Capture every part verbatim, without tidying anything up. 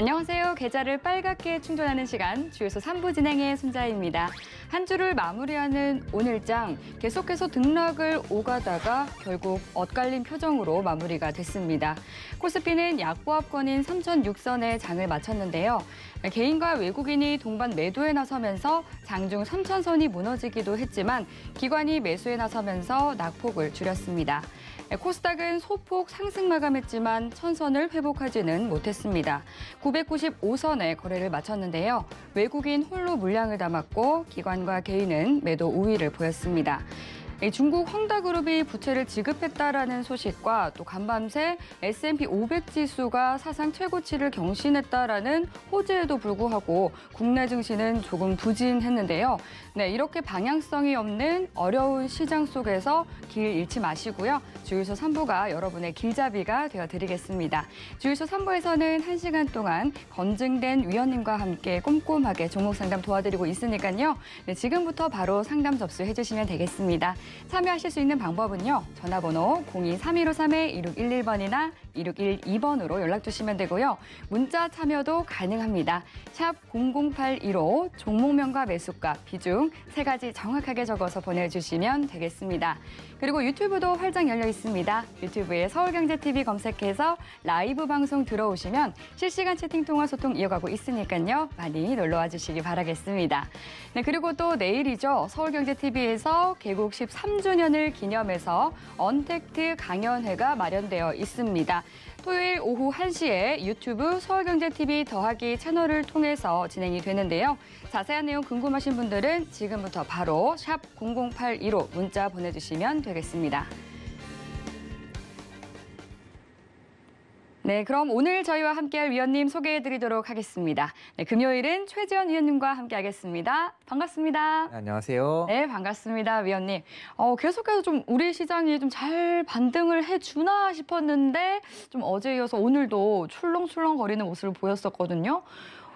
안녕하세요. 계좌를 빨갛게 충전하는 시간, 주유소 삼 부 진행의 손자희입니다. 한 주를 마무리하는 오늘장, 계속해서 등락을 오가다가 결국 엇갈린 표정으로 마무리가 됐습니다. 코스피는 약보합권인 삼천육선에 장을 마쳤는데요. 개인과 외국인이 동반 매도에 나서면서 장중 삼천선이 무너지기도 했지만 기관이 매수에 나서면서 낙폭을 줄였습니다. 코스닥은 소폭 상승 마감했지만 천선을 회복하지는 못했습니다. 구백구십오선에 거래를 마쳤는데요. 외국인 홀로 물량을 담았고 기관과 개인은 매도 우위를 보였습니다. 중국 헝다그룹이 부채를 지급했다라는 소식과 또 간밤새 에스 앤 피 오백 지수가 사상 최고치를 경신했다라는 호재에도 불구하고 국내 증시는 조금 부진했는데요. 네, 이렇게 방향성이 없는 어려운 시장 속에서 길 잃지 마시고요. 주유소 삼 부가 여러분의 길잡이가 되어드리겠습니다. 주유소 삼 부에서는 한 시간 동안 검증된 위원님과 함께 꼼꼼하게 종목 상담 도와드리고 있으니까요. 네, 지금부터 바로 상담 접수해주시면 되겠습니다. 참여하실 수 있는 방법은요. 전화번호 공이 삼일오삼 이육일일번이나 이육일이번으로 연락주시면 되고요. 문자 참여도 가능합니다. 샵 공공팔일오 종목명과 매수가, 비중 세 가지 정확하게 적어서 보내주시면 되겠습니다. 그리고 유튜브도 활짝 열려 있습니다. 유튜브에 서울경제티비 검색해서 라이브 방송 들어오시면 실시간 채팅 통화 소통 이어가고 있으니까요. 많이 놀러와 주시기 바라겠습니다. 네, 그리고 또 내일이죠. 서울경제티비에서 개국 십삼 주년을 기념해서 언택트 강연회가 마련되어 있습니다. 토요일 오후 한 시에 유튜브 서울경제티비 더하기 채널을 통해서 진행이 되는데요. 자세한 내용 궁금하신 분들은 지금부터 바로 샵 공공팔일오 문자 보내주시면 되겠습니다. 네, 그럼 오늘 저희와 함께할 위원님 소개해드리도록 하겠습니다. 네, 금요일은 최재원 위원님과 함께하겠습니다. 반갑습니다. 네, 안녕하세요. 네, 반갑습니다, 위원님. 어, 계속해서 좀 우리 시장이 좀 잘 반등을 해주나 싶었는데 좀 어제 이어서 오늘도 출렁출렁거리는 모습을 보였었거든요.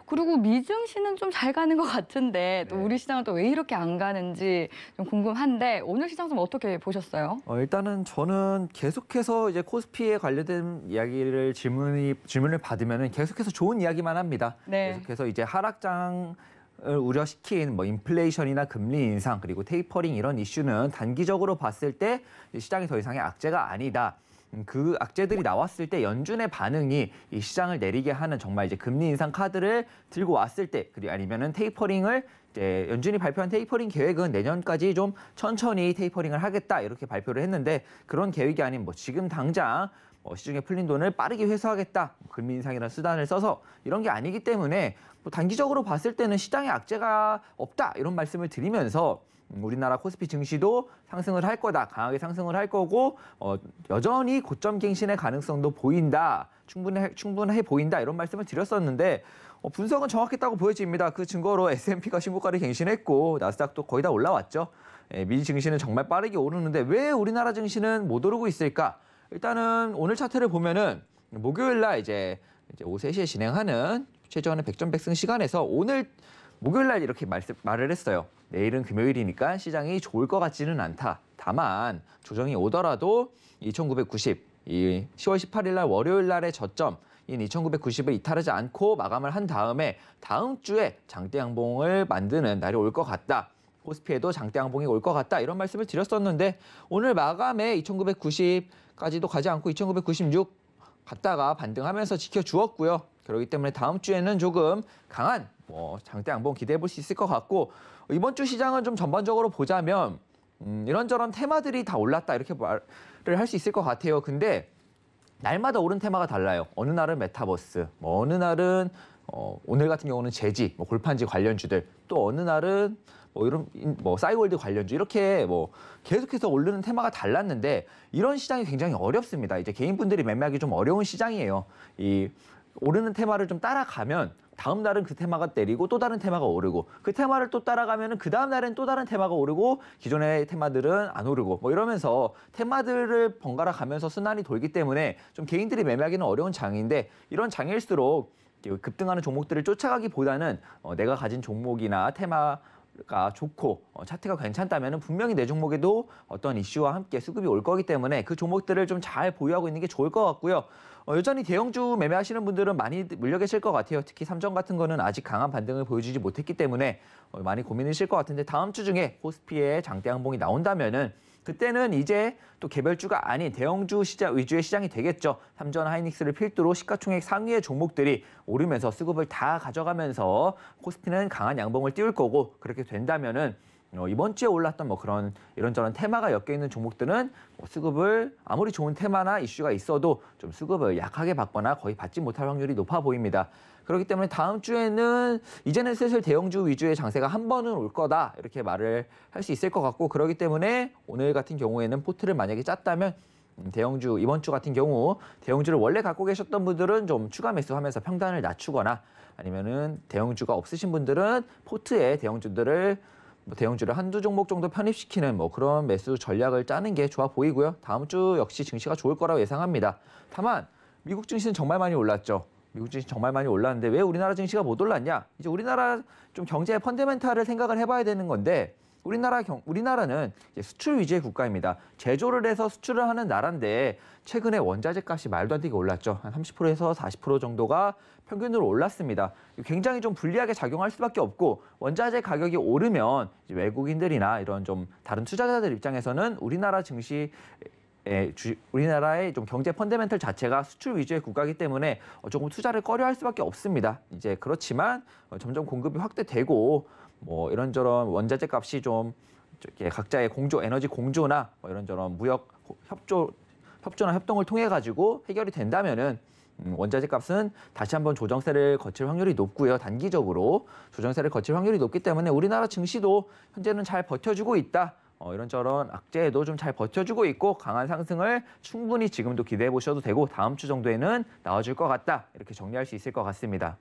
그리고 미증시는 좀 잘 가는 것 같은데 또 네. 우리 시장은 또 왜 이렇게 안 가는지 좀 궁금한데 오늘 시장 좀 어떻게 보셨어요? 어, 일단은 저는 계속해서 이제 코스피에 관련된 이야기를 질문이 질문을 받으면은 계속해서 좋은 이야기만 합니다. 네. 계속해서 이제 하락장 우려시킨 뭐 인플레이션이나 금리 인상 그리고 테이퍼링 이런 이슈는 단기적으로 봤을 때 시장이 더 이상의 악재가 아니다. 그 악재들이 나왔을 때 연준의 반응이 이 시장을 내리게 하는 정말 이제 금리 인상 카드를 들고 왔을 때 그리고 아니면은 테이퍼링을 이제 연준이 발표한 테이퍼링 계획은 내년까지 좀 천천히 테이퍼링을 하겠다 이렇게 발표를 했는데 그런 계획이 아닌 뭐 지금 당장 뭐 시중에 풀린 돈을 빠르게 회수하겠다 금리 인상이라는 수단을 써서 이런 게 아니기 때문에 뭐 단기적으로 봤을 때는 시장에 악재가 없다 이런 말씀을 드리면서. 우리나라 코스피 증시도 상승을 할 거다, 강하게 상승을 할 거고 어, 여전히 고점 갱신의 가능성도 보인다, 충분해, 충분해 보인다 이런 말씀을 드렸었는데 어, 분석은 정확했다고 보여집니다. 그 증거로 에스 앤 피가 신고가를 갱신했고 나스닥도 거의 다 올라왔죠. 예, 미리 증시는 정말 빠르게 오르는데 왜 우리나라 증시는 못 오르고 있을까? 일단은 오늘 차트를 보면은 목요일 날 이제, 이제 오후 세 시에 진행하는 최재원의 백전백승 시간에서 오늘 목요일 날 이렇게 말씀, 말을 했어요. 내일은 금요일이니까 시장이 좋을 것 같지는 않다. 다만 조정이 오더라도 이천구백구십, 이 시월 십팔일 날 월요일 날의 저점인 이천구백구십을 이탈하지 않고 마감을 한 다음에 다음 주에 장대 양봉을 만드는 날이 올 것 같다. 코스피에도 장대 양봉이 올 것 같다. 이런 말씀을 드렸었는데 오늘 마감에 이천구백구십까지도 가지 않고 이천구백구십육 갔다가 반등하면서 지켜주었고요. 그렇기 때문에 다음 주에는 조금 강한 뭐 장대 양봉 기대해 볼 수 있을 것 같고 이번 주 시장은 좀 전반적으로 보자면 음, 이런저런 테마들이 다 올랐다 이렇게 말을 할 수 있을 것 같아요. 근데 날마다 오른 테마가 달라요. 어느 날은 메타버스, 뭐 어느 날은 어, 오늘 같은 경우는 제지, 뭐 골판지 관련주들, 또 어느 날은 뭐 이런 뭐 싸이월드 관련주 이렇게 뭐 계속해서 오르는 테마가 달랐는데 이런 시장이 굉장히 어렵습니다. 이제 개인분들이 매매하기 좀 어려운 시장이에요. 이 오르는 테마를 좀 따라가면 다음 날은 그 테마가 내리고 또 다른 테마가 오르고 그 테마를 또 따라가면은 그 다음 날엔 또 다른 테마가 오르고 기존의 테마들은 안 오르고 뭐 이러면서 테마들을 번갈아 가면서 순환이 돌기 때문에 좀 개인들이 매매하기는 어려운 장인데 이런 장일수록 급등하는 종목들을 쫓아가기보다는 어, 내가 가진 종목이나 테마가 좋고 어, 차트가 괜찮다면 분명히 내 종목에도 어떤 이슈와 함께 수급이 올 거기 때문에 그 종목들을 좀 잘 보유하고 있는 게 좋을 것 같고요. 어, 여전히 대형주 매매하시는 분들은 많이 물려 계실 것 같아요. 특히 삼정 같은 거는 아직 강한 반등을 보여주지 못했기 때문에 어, 많이 고민이실 것 같은데 다음 주 중에 코스피의 장대 항봉이 나온다면은 그때는 이제 또 개별주가 아닌 대형주 시장 위주의 시장이 되겠죠. 삼전 하이닉스를 필두로 시가총액 상위의 종목들이 오르면서 수급을 다 가져가면서 코스피는 강한 양봉을 띄울 거고 그렇게 된다면은 어, 이번 주에 올랐던 뭐 그런 이런저런 테마가 엮여 있는 종목들은 뭐 수급을 아무리 좋은 테마나 이슈가 있어도 좀 수급을 약하게 받거나 거의 받지 못할 확률이 높아 보입니다. 그렇기 때문에 다음 주에는 이제는 슬슬 대형주 위주의 장세가 한 번은 올 거다 이렇게 말을 할 수 있을 것 같고 그렇기 때문에 오늘 같은 경우에는 포트를 만약에 짰다면 대형주 이번 주 같은 경우 대형주를 원래 갖고 계셨던 분들은 좀 추가 매수하면서 평단을 낮추거나 아니면은 대형주가 없으신 분들은 포트에 대형주들을 대형주를 한두 종목 정도 편입시키는 뭐 그런 매수 전략을 짜는 게 좋아 보이고요. 다음 주 역시 증시가 좋을 거라고 예상합니다. 다만 미국 증시는 정말 많이 올랐죠. 미국 증시 정말 많이 올랐는데 왜 우리나라 증시가 못 올랐냐? 이제 우리나라 좀 경제의 펀더멘탈을 생각을 해봐야 되는 건데 우리나라 경, 우리나라는 이제 수출 위주의 국가입니다. 제조를 해서 수출을 하는 나라인데 최근에 원자재 값이 말도 안 되게 올랐죠. 한 삼십 퍼센트에서 사십 퍼센트 정도가 평균으로 올랐습니다. 굉장히 좀 불리하게 작용할 수밖에 없고 원자재 가격이 오르면 이제 외국인들이나 이런 좀 다른 투자자들 입장에서는 우리나라 증시 예, 주, 우리나라의 좀 경제 펀더멘털 자체가 수출 위주의 국가이기 때문에 조금 투자를 꺼려할 수밖에 없습니다. 이제 그렇지만 점점 공급이 확대되고 뭐 이런저런 원자재 값이 좀 이렇게 각자의 공조, 에너지 공조나 뭐 이런저런 무역 협조, 협조나 협동을 통해 가지고 해결이 된다면은. 원자재 값은 다시 한번 조정세를 거칠 확률이 높고요. 단기적으로 조정세를 거칠 확률이 높기 때문에 우리나라 증시도 현재는 잘 버텨주고 있다. 어, 이런저런 악재에도 좀 잘 버텨주고 있고 강한 상승을 충분히 지금도 기대해 보셔도 되고 다음 주 정도에는 나와줄 것 같다. 이렇게 정리할 수 있을 것 같습니다.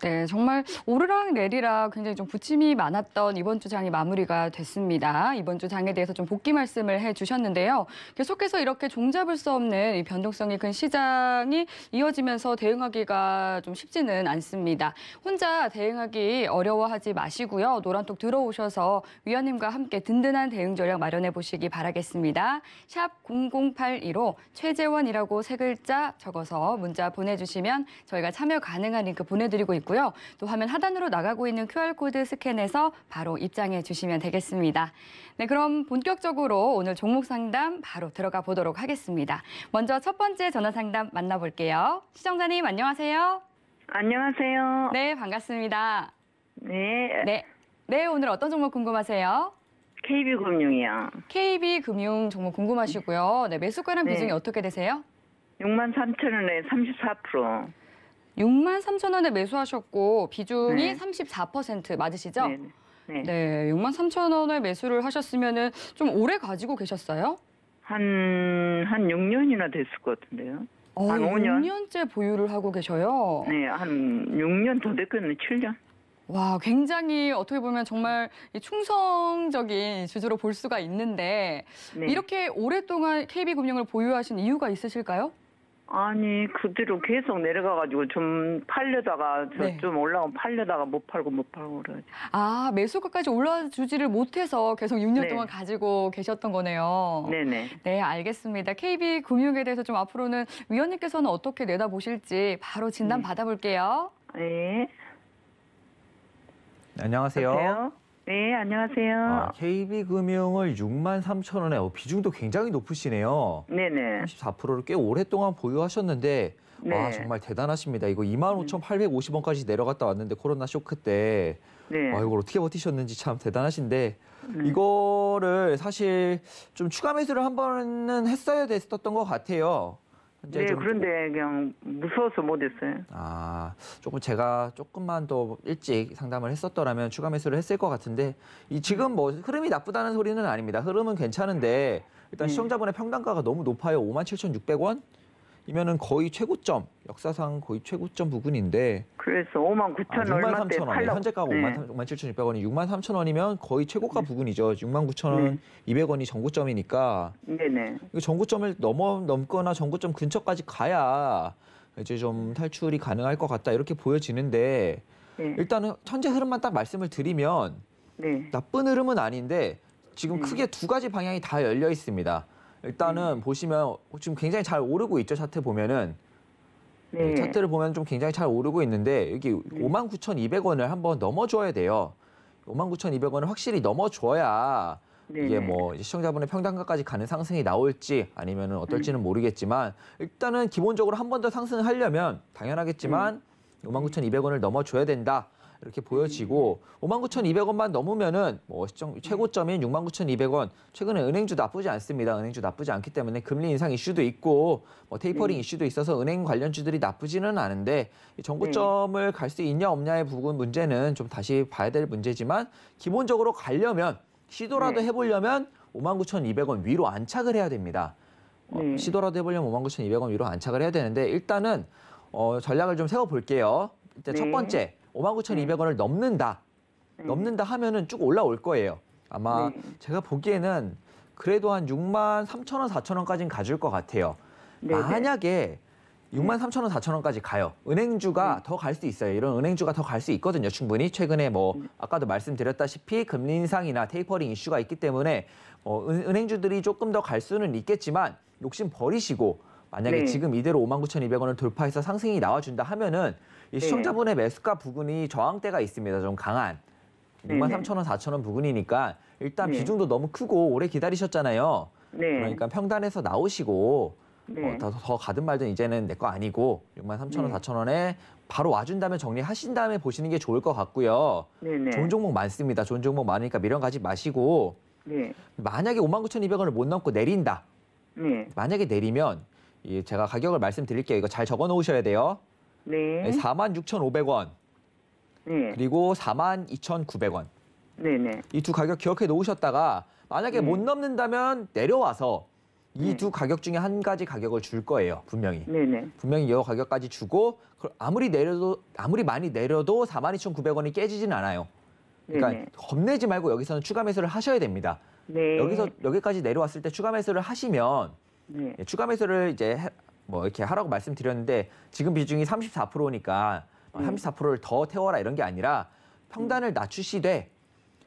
네, 정말 오르락 내리락 굉장히 좀 부침이 많았던 이번 주 장이 마무리가 됐습니다. 이번 주 장에 대해서 좀 복기 말씀을 해주셨는데요. 계속해서 이렇게 종잡을 수 없는 이 변동성이 큰 시장이 이어지면서 대응하기가 좀 쉽지는 않습니다. 혼자 대응하기 어려워하지 마시고요. 노란톡 들어오셔서 위원님과 함께 든든한 대응 전략 마련해 보시기 바라겠습니다. 샵 공공팔일로 최재원이라고 세 글자 적어서 문자 보내주시면 저희가 참여 가능한 링크 보내드리고 있고요. 또 화면 하단으로 나가고 있는 큐알코드 스캔해서 바로 입장해 주시면 되겠습니다. 네, 그럼 본격적으로 오늘 종목 상담 바로 들어가 보도록 하겠습니다. 먼저 첫 번째 전화 상담 만나볼게요. 시청자님 안녕하세요. 안녕하세요. 네, 반갑습니다. 네. 네, 네 오늘 어떤 종목 궁금하세요? 케이비금융이요. 케이비금융 종목 궁금하시고요. 네, 매수가랑 비중이 네. 어떻게 되세요? 육만 삼천 원에 삼십사 퍼센트. 육만 삼천 원에 매수하셨고 비중이 네. 삼십사 퍼센트 맞으시죠? 네. 네. 네, 육만 삼천 원에 매수를 하셨으면은 좀 오래 가지고 계셨어요? 한, 한 육 년이나 됐을 것 같은데요. 어, 한 오 년? 육 년째 보유를 하고 계셔요? 네, 한 육 년 더 됐거든요, 칠 년. 와, 굉장히 어떻게 보면 정말 충성적인 주주로 볼 수가 있는데 네. 이렇게 오랫동안 케이비금융을 보유하신 이유가 있으실까요? 아니 그대로 계속 내려가가지고 좀 팔려다가 저 네. 좀 올라오면 팔려다가 못 팔고 못 팔고 그러지. 아 매수가까지 올라주지를 못해서 계속 육 년 네. 동안 가지고 계셨던 거네요. 네네. 네 알겠습니다. 케이비금융에 대해서 좀 앞으로는 위원님께서는 어떻게 내다보실지 바로 진단 네. 받아볼게요. 네. 안녕하세요. 여보세요? 네 안녕하세요. 아, 케이비금융을 육만 삼천 원에 어, 비중도 굉장히 높으시네요. 네네. 삼십사 퍼센트를 꽤 오랫동안 보유하셨는데 네. 와 정말 대단하십니다. 이거 이만 오천팔백오십 원까지 내려갔다 왔는데 코로나 쇼크 때 네. 와, 이걸 어떻게 버티셨는지 참 대단하신데 네. 이거를 사실 좀 추가 매수를 한 번은 했어야 됐었던 것 같아요. 네, 좀... 그런데 그냥 무서워서 못했어요. 아, 조금 제가 조금만 더 일찍 상담을 했었더라면 추가 매수를 했을 것 같은데 이 지금 뭐 흐름이 나쁘다는 소리는 아닙니다. 흐름은 괜찮은데 일단 네. 시청자분의 평단가가 너무 높아요. 오만 칠천육백 원? 이면은 거의 최고점, 역사상 거의 최고점 부근인데. 그래서 오만 구천 아, 얼마대 팔 현재 가가 네. 오만 칠천육백 원이 육만 삼천 원이면 거의 최고가 네. 부근이죠. 육만 구천 이백 원이 네. 전고점이니까. 네네. 이거 전고점을 넘어 넘거나 전고점 근처까지 가야 이제 좀 탈출이 가능할 것 같다 이렇게 보여지는데 네. 일단은 현재 흐름만 딱 말씀을 드리면 네. 나쁜 흐름은 아닌데 지금 네. 크게 두 가지 방향이 다 열려 있습니다. 일단은 음. 보시면 지금 굉장히 잘 오르고 있죠. 차트 보면은 네. 차트를 보면 좀 굉장히 잘 오르고 있는데 여기 네. 오만 구천 이백 원을 한번 넘어줘야 돼요. 오만 구천 이백 원을 확실히 넘어줘야 네. 이게 뭐 시청자분의 평단가까지 가는 상승이 나올지 아니면은 어떨지는 네. 모르겠지만 일단은 기본적으로 한 번 더 상승을 하려면 당연하겠지만 네. 오만 구천 이백 원을 넘어줘야 된다. 이렇게 보여지고 오만 구천 이백 원만 넘으면은 뭐 시청 최고점인 육만 구천 이백 원 최근에 은행주 나쁘지 않습니다. 은행주 나쁘지 않기 때문에 금리 인상 이슈도 있고 뭐 테이퍼링 네. 이슈도 있어서 은행 관련주들이 나쁘지는 않은데 전고점을 네. 갈 수 있냐 없냐의 부분 문제는 좀 다시 봐야 될 문제지만 기본적으로 가려면 시도라도 네. 해보려면 오만 구천 이백 원 위로 안착을 해야 됩니다. 네. 어, 시도라도 해보려면 오만 구천 이백 원 위로 안착을 해야 되는데 일단은 어, 전략을 좀 세워볼게요. 일단 네. 첫 번째. 오만 구천 이백 원을 네. 넘는다. 네. 넘는다 하면은 쭉 올라올 거예요. 아마 네. 제가 보기에는 그래도 한 육만 삼천 원, 사천 원까지는 가줄 것 같아요. 네. 만약에 네. 육만 삼천 원, 사천 원까지 가요. 은행주가 네. 더 갈 수 있어요. 이런 은행주가 더 갈 수 있거든요. 충분히. 최근에 뭐 네. 아까도 말씀드렸다시피 금리 인상이나 테이퍼링 이슈가 있기 때문에 어, 은, 은행주들이 조금 더 갈 수는 있겠지만 욕심 버리시고 만약에 네. 지금 이대로 오만 구천 이백 원을 돌파해서 상승이 나와준다 하면은 이 시청자분의 매수가 부근이 저항대가 있습니다. 좀 강한. 육만 삼천 원, 사천 원 부근이니까 일단 네. 비중도 너무 크고 오래 기다리셨잖아요. 네. 그러니까 평단에서 나오시고 네. 어, 더, 더 가든 말든 이제는 내 거 아니고 육만 삼천 원, 네. 사천 원에 바로 와준다면 정리하신 다음에 보시는 게 좋을 것 같고요. 네. 좋은 종목 많습니다. 좋은 종목 많으니까 미련 가지 마시고 네. 만약에 오만 구천 이백 원을 못 넘고 내린다. 네. 만약에 내리면 이 제가 가격을 말씀드릴게요. 이거 잘 적어 놓으셔야 돼요. 네. 사만 육천 오백 원. 네. 그리고 사만 이천 구백 원. 네, 네. 이 두 가격 기억해 놓으셨다가 만약에 네. 못 넘는다면 내려와서 이 두 네. 가격 중에 한 가지 가격을 줄 거예요. 분명히. 네, 네. 분명히 이 가격까지 주고 아무리 내려도 아무리 많이 내려도 사만 이천 구백 원이 깨지진 않아요. 그러니까 네, 네. 겁내지 말고 여기서는 추가 매수를 하셔야 됩니다. 네. 여기서 여기까지 내려왔을 때 추가 매수를 하시면 네. 예, 추가 매수를 이제 해, 뭐 이렇게 하라고 말씀드렸는데 지금 비중이 삼십사 퍼센트니까 네. 삼십사 퍼센트를 더 태워라 이런 게 아니라 평단을 네. 낮추시되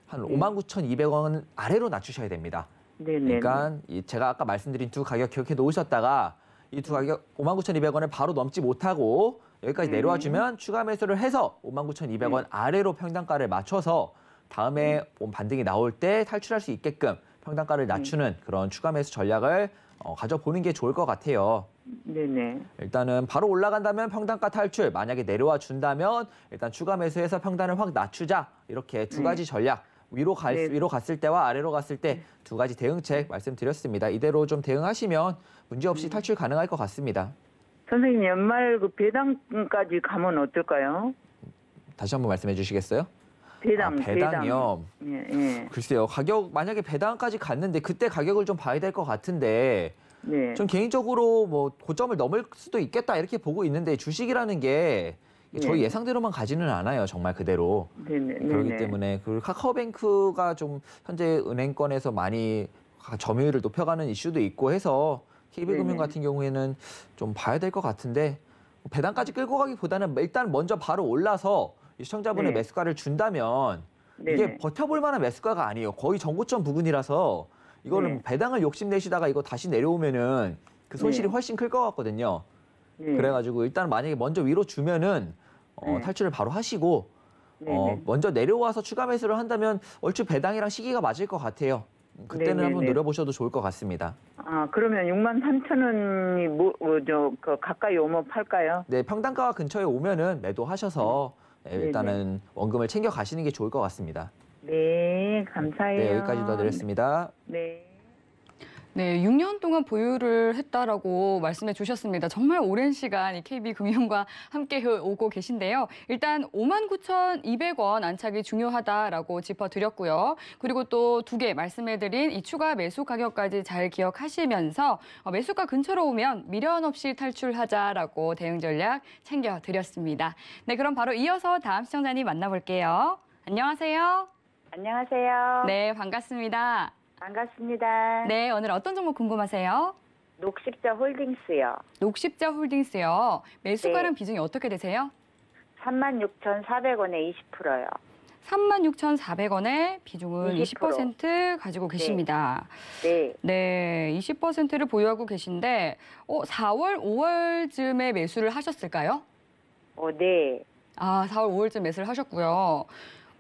한 네. 오만 구천 이백 원 아래로 낮추셔야 됩니다. 네, 그러니까 네, 네. 이 제가 아까 말씀드린 두 가격 기억해 놓으셨다가 이 두 가격 오만 구천 이백 원을 바로 넘지 못하고 여기까지 네. 내려와주면 추가 매수를 해서 오만 구천 이백 원 네. 아래로 평단가를 맞춰서 다음에 네. 반등이 나올 때 탈출할 수 있게끔 평단가를 낮추는 네. 그런 추가 매수 전략을 어, 가져보는 게 좋을 것 같아요. 네네. 일단은 바로 올라간다면 평단가 탈출, 만약에 내려와 준다면 일단 추가 매수해서 평단을 확 낮추자. 이렇게 두 가지 네. 전략, 위로, 갈, 네. 위로 갔을 때와 아래로 갔을 때 두 가지 대응책 말씀드렸습니다. 이대로 좀 대응하시면 문제없이 네. 탈출 가능할 것 같습니다. 선생님, 연말 그 배당까지 가면 어떨까요? 다시 한번 말씀해 주시겠어요? 배당, 아, 배당이요. 배당. 예, 예. 글쎄요, 가격 만약에 배당까지 갔는데 그때 가격을 좀 봐야 될 것 같은데, 네. 전 개인적으로 뭐 고점을 넘을 수도 있겠다 이렇게 보고 있는데 주식이라는 게 저희 네. 예상대로만 가지는 않아요, 정말 그대로. 네, 네, 그렇기 네. 때문에 그 카카오뱅크가 좀 현재 은행권에서 많이 점유율을 높여가는 이슈도 있고 해서 케이비금융 네, 같은 경우에는 좀 봐야 될 것 같은데 배당까지 끌고 가기보다는 일단 먼저 바로 올라서. 시청자분의 네. 매수가를 준다면 네네. 이게 버텨볼 만한 매수가가 아니에요. 거의 전고점 부근이라서 이거는 네. 배당을 욕심내시다가 이거 다시 내려오면은 그 손실이 네. 훨씬 클 것 같거든요. 네. 그래가지고 일단 만약에 먼저 위로 주면은 어, 네. 탈출을 바로 하시고 어, 먼저 내려와서 추가 매수를 한다면 얼추 배당이랑 시기가 맞을 것 같아요. 그때는 네네네. 한번 노려보셔도 좋을 것 같습니다. 아 그러면 육만 삼천 원이 뭐, 뭐 저, 그 가까이 오면 팔까요? 네, 평단가 근처에 오면은 매도하셔서. 네. 일단은 네네. 원금을 챙겨 가시는 게 좋을 것 같습니다. 네, 감사해요. 네, 여기까지 더 드렸습니다. 네. 네, 육 년 동안 보유를 했다라고 말씀해 주셨습니다. 정말 오랜 시간 이 케이비금융과 함께 오고 계신데요. 일단 오만 구천이백 원 안착이 중요하다라고 짚어드렸고요. 그리고 또 두 개 말씀해드린 이 추가 매수 가격까지 잘 기억하시면서 매수가 근처로 오면 미련 없이 탈출하자라고 대응 전략 챙겨드렸습니다. 네, 그럼 바로 이어서 다음 시청자님 만나볼게요. 안녕하세요. 안녕하세요. 네, 반갑습니다. 반갑습니다. 네, 오늘 어떤 종목 궁금하세요? 녹십자홀딩스요. 녹십자홀딩스요. 매수가랑 네. 비중이 어떻게 되세요? 삼만 육천사백 원에 이십 퍼센트요. 삼만 육천사백 원에 비중은 이십 퍼센트, 이십 퍼센트 가지고 계십니다. 네. 네. 네, 이십 퍼센트를 보유하고 계신데 어, 사월, 오월쯤에 매수를 하셨을까요? 어, 네. 아, 사월, 오월쯤 매수를 하셨고요.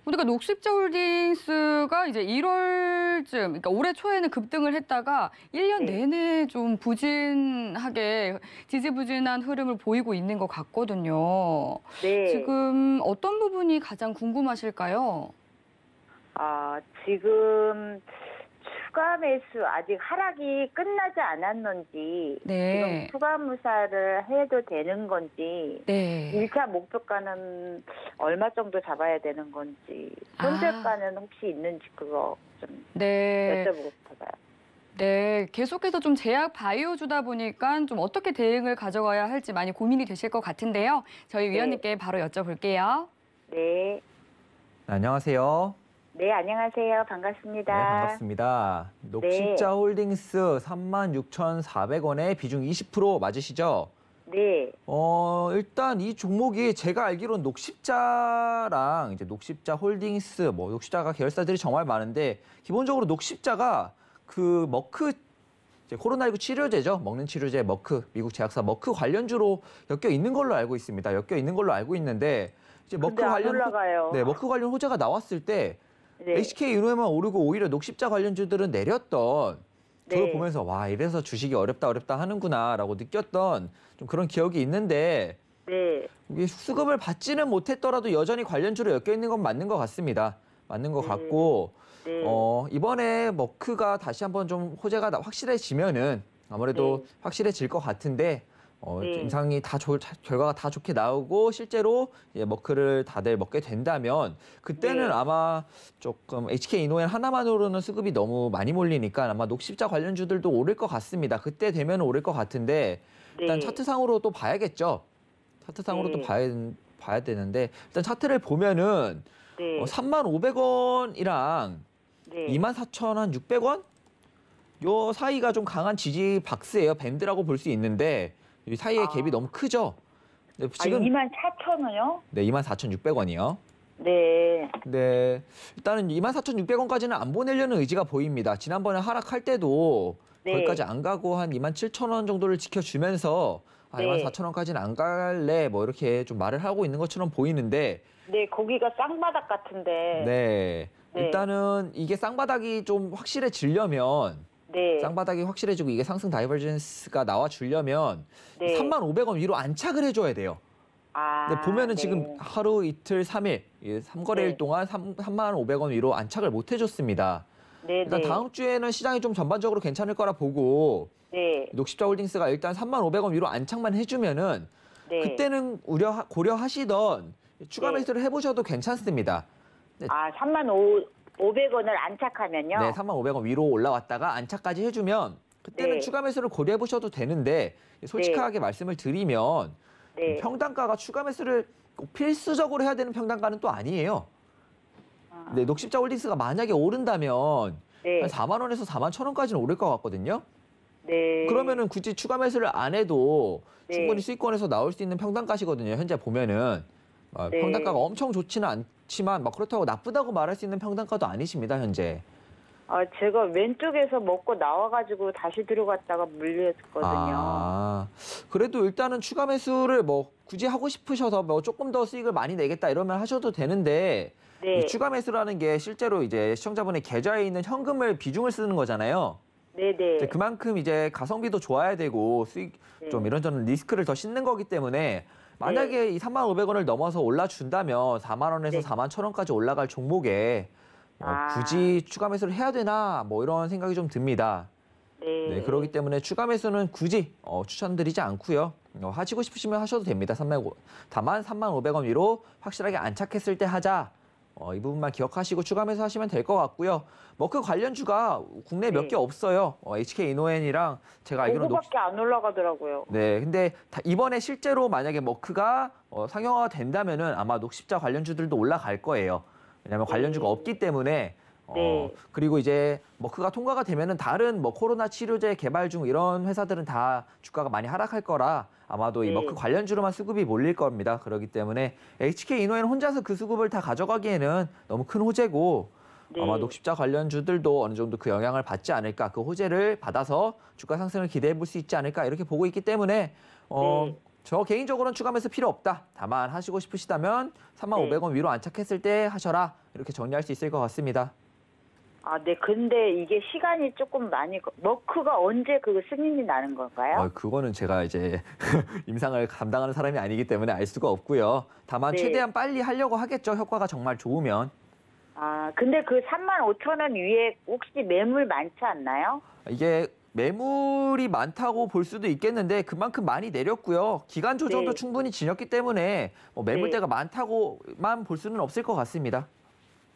그러니까 녹십자홀딩스가 이제 일월쯤, 그러니까 올해 초에는 급등을 했다가 일 년 네. 내내 좀 부진하게 지지부진한 흐름을 보이고 있는 것 같거든요. 네. 지금 어떤 부분이 가장 궁금하실까요? 아, 지금 추가 매수 아직 하락이 끝나지 않았는지 네. 지금 추가 무사를 해도 되는 건지 네. 일 차 목표가는 얼마 정도 잡아야 되는 건지 현재가는 아. 혹시 있는지 그거 좀 네. 여쭤보고 싶어요. 네, 계속해서 좀 제약 바이오주다 보니까 좀 어떻게 대응을 가져가야 할지 많이 고민이 되실 것 같은데요. 저희 위원님께 네. 바로 여쭤볼게요. 네. 안녕하세요. 네, 안녕하세요. 반갑습니다. 네, 반갑습니다. 녹십자홀딩스 네. 삼만 육천사백 원에 비중 이십 퍼센트 맞으시죠? 네. 어, 일단 이 종목이 제가 알기로는 녹십자랑 이제 녹십자홀딩스, 뭐 녹십자가 계열사들이 정말 많은데 기본적으로 녹십자가 그 머크 이제 코로나십구 치료제죠. 먹는 치료제 머크, 미국 제약사 머크 관련주로 엮여 있는 걸로 알고 있습니다. 엮여 있는 걸로 알고 있는데 이제 머크 관련 호, 네, 머크 관련 호재가 나왔을 때 네. 에이치케이이노엔만 오르고 오히려 녹십자 관련주들은 내렸던 저도 네. 보면서 와 이래서 주식이 어렵다 어렵다 하는구나라고 느꼈던 좀 그런 기억이 있는데 네. 이게 수급을 받지는 못했더라도 여전히 관련주로 엮여 있는 건 맞는 것 같습니다. 맞는 것 네. 같고 네. 어, 이번에 머크가 다시 한번 좀 호재가 확실해지면은 아무래도 네. 확실해질 것 같은데. 어, 네. 임상이 다 좋, 결과가 다 좋게 나오고 실제로 예, 머크를 다들 먹게 된다면 그때는 네. 아마 조금 에이치케이이노엔 하나만으로는 수급이 너무 많이 몰리니까 아마 녹십자 관련주들도 오를 것 같습니다. 그때 되면 오를 것 같은데 일단 네. 차트상으로 또 봐야겠죠. 차트상으로 네. 또 봐야, 봐야 되는데 일단 차트를 보면은 네. 어, 삼만 오백 원이랑 네. 이만 사천육백 원 요 사이가 좀 강한 지지 박스예요. 밴드라고 볼 수 있는데 이 사이의 아. 갭이 너무 크죠? 네, 지금 아, 이만 사천 원이요? 네, 이만 사천육백 원이요. 네. 네, 일단은 이만 사천육백 원까지는 안 보내려는 의지가 보입니다. 지난번에 하락할 때도 네. 거기까지 안 가고 한 이만 칠천 원 정도를 지켜주면서 아, 네. 이만 사천 원까지는 안 갈래 뭐 이렇게 좀 말을 하고 있는 것처럼 보이는데 네, 거기가 쌍바닥 같은데 네, 네. 일단은 이게 쌍바닥이 좀 확실해지려면 네. 쌍바닥이 확실해지고 이게 상승 다이버전스가 나와주려면 네. 삼만 오백 원 위로 안착을 해줘야 돼요. 아, 근데 보면은 네. 지금 하루, 이틀, 삼 일, 삼거래일 네. 동안 삼만 오백 원 위로 안착을 못 해줬습니다. 네, 일단 네. 다음 주에는 시장이 좀 전반적으로 괜찮을 거라 보고 네. 녹십자홀딩스가 일단 삼만 오백 원 위로 안착만 해주면은 네. 그때는 우려 고려하시던 추가 매수를 네. 해보셔도 괜찮습니다. 아, 삼만 오백 원을 안착하면요? 네, 삼만 오백 원 위로 올라왔다가 안착까지 해주면 그때는 네. 추가 매수를 고려해보셔도 되는데 솔직하게 네. 말씀을 드리면 네. 평단가가 추가 매수를 꼭 필수적으로 해야 되는 평단가는 또 아니에요. 아. 네, 녹십자홀딩스가 만약에 오른다면 네. 한 사만 원에서 사만 천 원까지는 오를 것 같거든요. 네. 그러면은 굳이 추가 매수를 안 해도 네. 충분히 수익권에서 나올 수 있는 평단가시거든요. 현재 보면은. 네. 평단가가 엄청 좋지는 않지만 막 그렇다고 나쁘다고 말할 수 있는 평단가도 아니십니다, 현재. 아, 제가 왼쪽에서 먹고 나와가지고 다시 들어갔다가 물렸거든요. 아, 그래도 일단은 추가 매수를 뭐 굳이 하고 싶으셔서 뭐 조금 더 수익을 많이 내겠다 이러면 하셔도 되는데 네. 추가 매수라는 게 실제로 이제 시청자분의 계좌에 있는 현금을 비중을 쓰는 거잖아요. 네네. 이제 그만큼 이제 가성비도 좋아야 되고 수익 네. 좀 이런저런 리스크를 더 씻는 거기 때문에 만약에 네. 이 삼만 오백 원을 넘어서 올라준다면 사만 원에서 네. 사만 천 원까지 올라갈 종목에 아. 어, 굳이 추가 매수를 해야 되나 뭐 이런 생각이 좀 듭니다. 네. 네, 그렇기 때문에 추가 매수는 굳이 어, 추천드리지 않고요. 어, 하시고 싶으시면 하셔도 됩니다. 삼만 오, 다만 삼만 오백 원 위로 확실하게 안착했을 때 하자. 어, 이 부분만 기억하시고 추가 매수하시면 될 것 같고요. 머크 관련주가 국내 몇 개 네. 없어요. 어, 에이치케이이노엔이랑 제가 알기로는 오구밖에 안 올라가더라고요. 네, 근데 다 이번에 실제로 만약에 머크가 어, 상용화가 된다면은 아마 녹십자 관련주들도 올라갈 거예요. 왜냐하면 관련주가 네. 없기 때문에. 어, 네. 그리고 이제 머크가 통과가 되면은 다른 뭐 코로나 치료제 개발 중 이런 회사들은 다 주가가 많이 하락할 거라 아마도 네. 이 머크 관련주로만 수급이 몰릴 겁니다. 그렇기 때문에 에이치케이이노엔 혼자서 그 수급을 다 가져가기에는 너무 큰 호재고 네. 아마 녹십자 관련주들도 어느 정도 그 영향을 받지 않을까, 그 호재를 받아서 주가 상승을 기대해 볼 수 있지 않을까 이렇게 보고 있기 때문에 어, 네. 저 개인적으로는 추가 매수 필요 없다. 다만 하시고 싶으시다면 삼만 오백 원 위로 안착했을 때 하셔라. 이렇게 정리할 수 있을 것 같습니다. 아, 네. 근데 이게 시간이 조금 많이 머크가 언제 그 승인이 나는 건가요? 아, 그거는 제가 이제 임상을 담당하는 사람이 아니기 때문에 알 수가 없고요. 다만 네. 최대한 빨리 하려고 하겠죠. 효과가 정말 좋으면. 아, 근데 그 삼만 오천 원 위에 혹시 매물 많지 않나요? 이게 매물이 많다고 볼 수도 있겠는데 그만큼 많이 내렸고요. 기간 조정도 네. 충분히 지녔기 때문에 뭐 매물대가 네. 많다고만 볼 수는 없을 것 같습니다.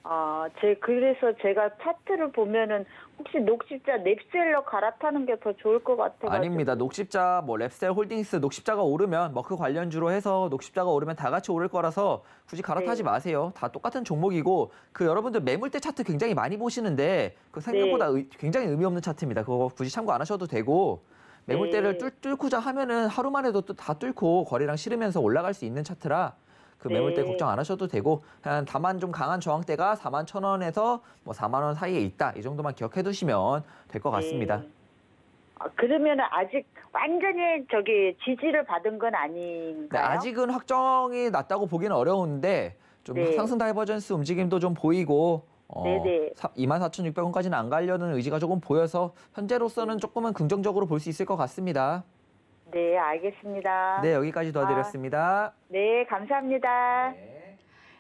아, 제 그래서 제가 차트를 보면은 혹시 녹십자 랩셀러 갈아타는 게 더 좋을 것 같아요. 아닙니다. 녹십자 뭐 랩셀 홀딩스 녹십자가 오르면 머크 관련주로 해서 녹십자가 오르면 다 같이 오를 거라서 굳이 갈아타지 네. 마세요. 다 똑같은 종목이고 그 여러분들 매물대 차트 굉장히 많이 보시는데 그 생각보다 네. 의, 굉장히 의미 없는 차트입니다. 그거 굳이 참고 안 하셔도 되고 매물대를 네. 뚫, 뚫고자 하면은 하루만 해도 또 다 뚫고 거래량 실으면서 올라갈 수 있는 차트라. 그 매물대 네. 걱정 안 하셔도 되고 그냥 다만 좀 강한 저항대가 사만 천 원에서 뭐 사만 원 사이에 있다. 이 정도만 기억해 두시면 될 것 같습니다. 네. 아, 그러면 아직 완전히 저기 지지를 받은 건 아닌가요? 네, 아직은 확정이 났다고 보기는 어려운데 좀 네. 상승 다이버전스 움직임도 좀 보이고 어, 이만 사천육백 원까지는 안 가려는 의지가 조금 보여서 현재로서는 조금은 긍정적으로 볼 수 있을 것 같습니다. 네, 알겠습니다. 네, 여기까지 도와드렸습니다. 아, 네, 감사합니다. 네.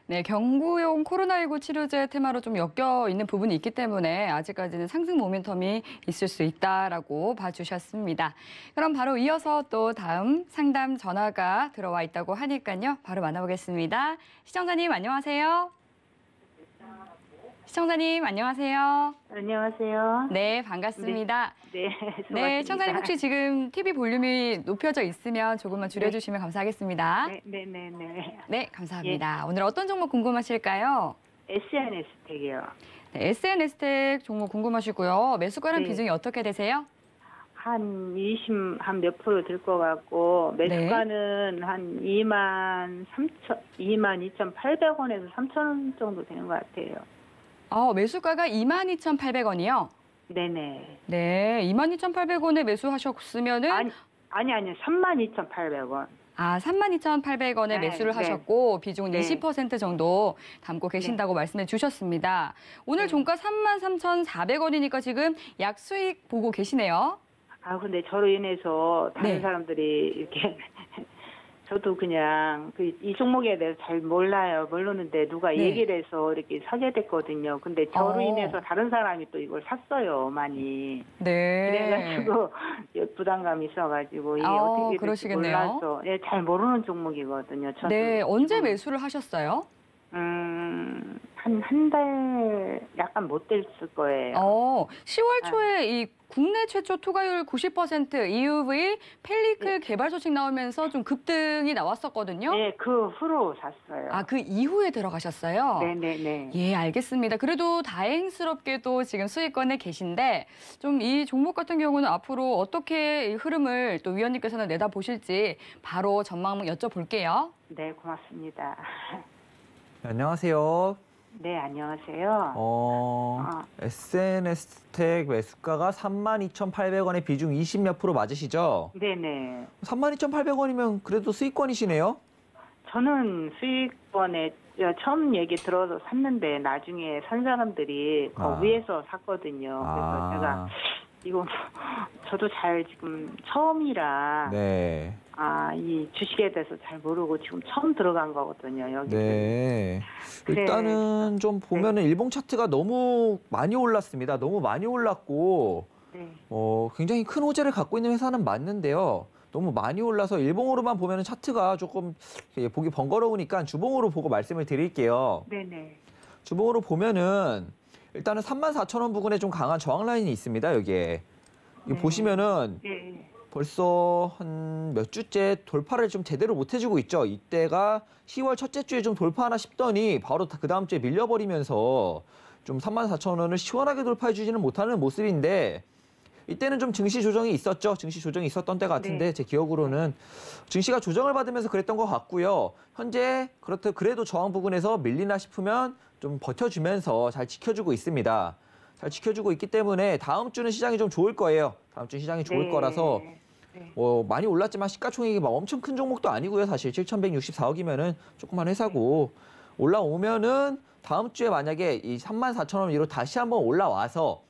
네, 경구용 코로나 일구 치료제 테마로 좀 엮여 있는 부분이 있기 때문에 아직까지는 상승 모멘텀이 있을 수 있다라고 봐주셨습니다. 그럼 바로 이어서 또 다음 상담 전화가 들어와 있다고 하니까요. 바로 만나보겠습니다. 시청자님, 안녕하세요. 시청자님, 안녕하세요. 안녕하세요. 네, 반갑습니다. 네, 네, 수고하십니다. 네, 시청자님 혹시 지금 티비 볼륨이 높여져 있으면 조금만 줄여주시면 네. 감사하겠습니다. 네, 네, 네. 네, 네 감사합니다. 예. 오늘 어떤 종목 궁금하실까요? 에스엔에스텍이요. 네, 에스엔에스텍 종목 궁금하시고요. 매수가랑 네. 비중이 어떻게 되세요? 한 이십 한 몇 프로 될 것 같고 매수가는 네. 한 이만 이천팔백 원에서 삼천 원 정도 되는 것 같아요. 아, 매수가가 이만 이천팔백 원이요? 네네. 네, 이만 이천팔백 원에 매수하셨으면은 아니, 아니, 아니 삼만 이천팔백 원. 아, 삼만 이천팔백 원에 네, 매수를 네. 하셨고 비중은 네. 이십 퍼센트 정도 담고 계신다고 네. 말씀해 주셨습니다. 오늘 네. 종가 삼만 삼천사백 원이니까 지금 약 수익 보고 계시네요. 아, 근데 저로 인해서 다른 네. 사람들이 이렇게... 저도 그냥 그 이 종목에 대해서 잘 몰라요. 모르는데 누가 네. 얘기를 해서 이렇게 사게 됐거든요. 근데 저로 어. 인해서 다른 사람이 또 이걸 샀어요. 많이. 네. 그래가지고 부담감이 있어가지고 이게 어, 어떻게 될지 몰라서 예, 잘 모르는 종목이거든요. 저도. 네. 언제 매수를 하셨어요? 음, 한, 한 달 약간 못 됐을 거예요. 어, 시월 초에 아. 이 국내 최초 투과율 구십 퍼센트 이유브이펠리클 네. 개발 소식 나오면서 좀 급등이 나왔었거든요. 네, 그 후로 샀어요. 아, 그 이후에 들어가셨어요? 네네네. 예, 알겠습니다. 그래도 다행스럽게도 지금 수익권에 계신데 좀 이 종목 같은 경우는 앞으로 어떻게 이 흐름을 또 위원님께서는 내다보실지 바로 전망 여쭤볼게요. 네, 고맙습니다. 안녕하세요. 네, 안녕하세요. 어, 어. 에스엔에스텍 매수가가 삼만 이천팔백 원에 비중 이십 몇 프로 맞으시죠? 네네. 삼만 이천팔백 원이면 그래도 수익권이시네요? 저는 수익권에 처음 얘기 들어서 샀는데 나중에 산 사람들이 아. 그 위에서 샀거든요. 그래서 아. 제가 이거 저도 잘 지금 처음이라 네. 아, 이 주식에 대해서 잘 모르고 지금 처음 들어간 거거든요. 여기. 네. 그래. 일단은 좀 보면은 네. 일봉 차트가 너무 많이 올랐습니다. 너무 많이 올랐고 네. 어, 굉장히 큰 호재를 갖고 있는 회사는 맞는데요. 너무 많이 올라서 일봉으로만 보면 차트가 조금 보기 번거로우니까 주봉으로 보고 말씀을 드릴게요. 네네. 주봉으로 보면은 일단은 삼만 사천 원 부근에 좀 강한 저항 라인이 있습니다. 여기에 네. 보시면은 네. 벌써 한 몇 주째 돌파를 좀 제대로 못 해주고 있죠. 이때가 시월 첫째 주에 좀 돌파하나 싶더니 바로 그 다음 주에 밀려버리면서 좀 삼만 사천 원을 시원하게 돌파해주지는 못하는 모습인데. 이때는 좀 증시 조정이 있었죠. 증시 조정이 있었던 때 같은데 네. 제 기억으로는 증시가 조정을 받으면서 그랬던 것 같고요. 현재 그렇듯 그래도 저항 부근에서 밀리나 싶으면 좀 버텨주면서 잘 지켜주고 있습니다. 잘 지켜주고 있기 때문에 다음 주는 시장이 좀 좋을 거예요. 다음 주 시장이 좋을 네. 거라서 네. 어, 많이 올랐지만 시가총액이 막 엄청 큰 종목도 아니고요. 사실 칠천백육십사억이면은 조그만 회사고 올라오면은 다음 주에 만약에 이 삼만 사천 원 위로 다시 한번 올라와서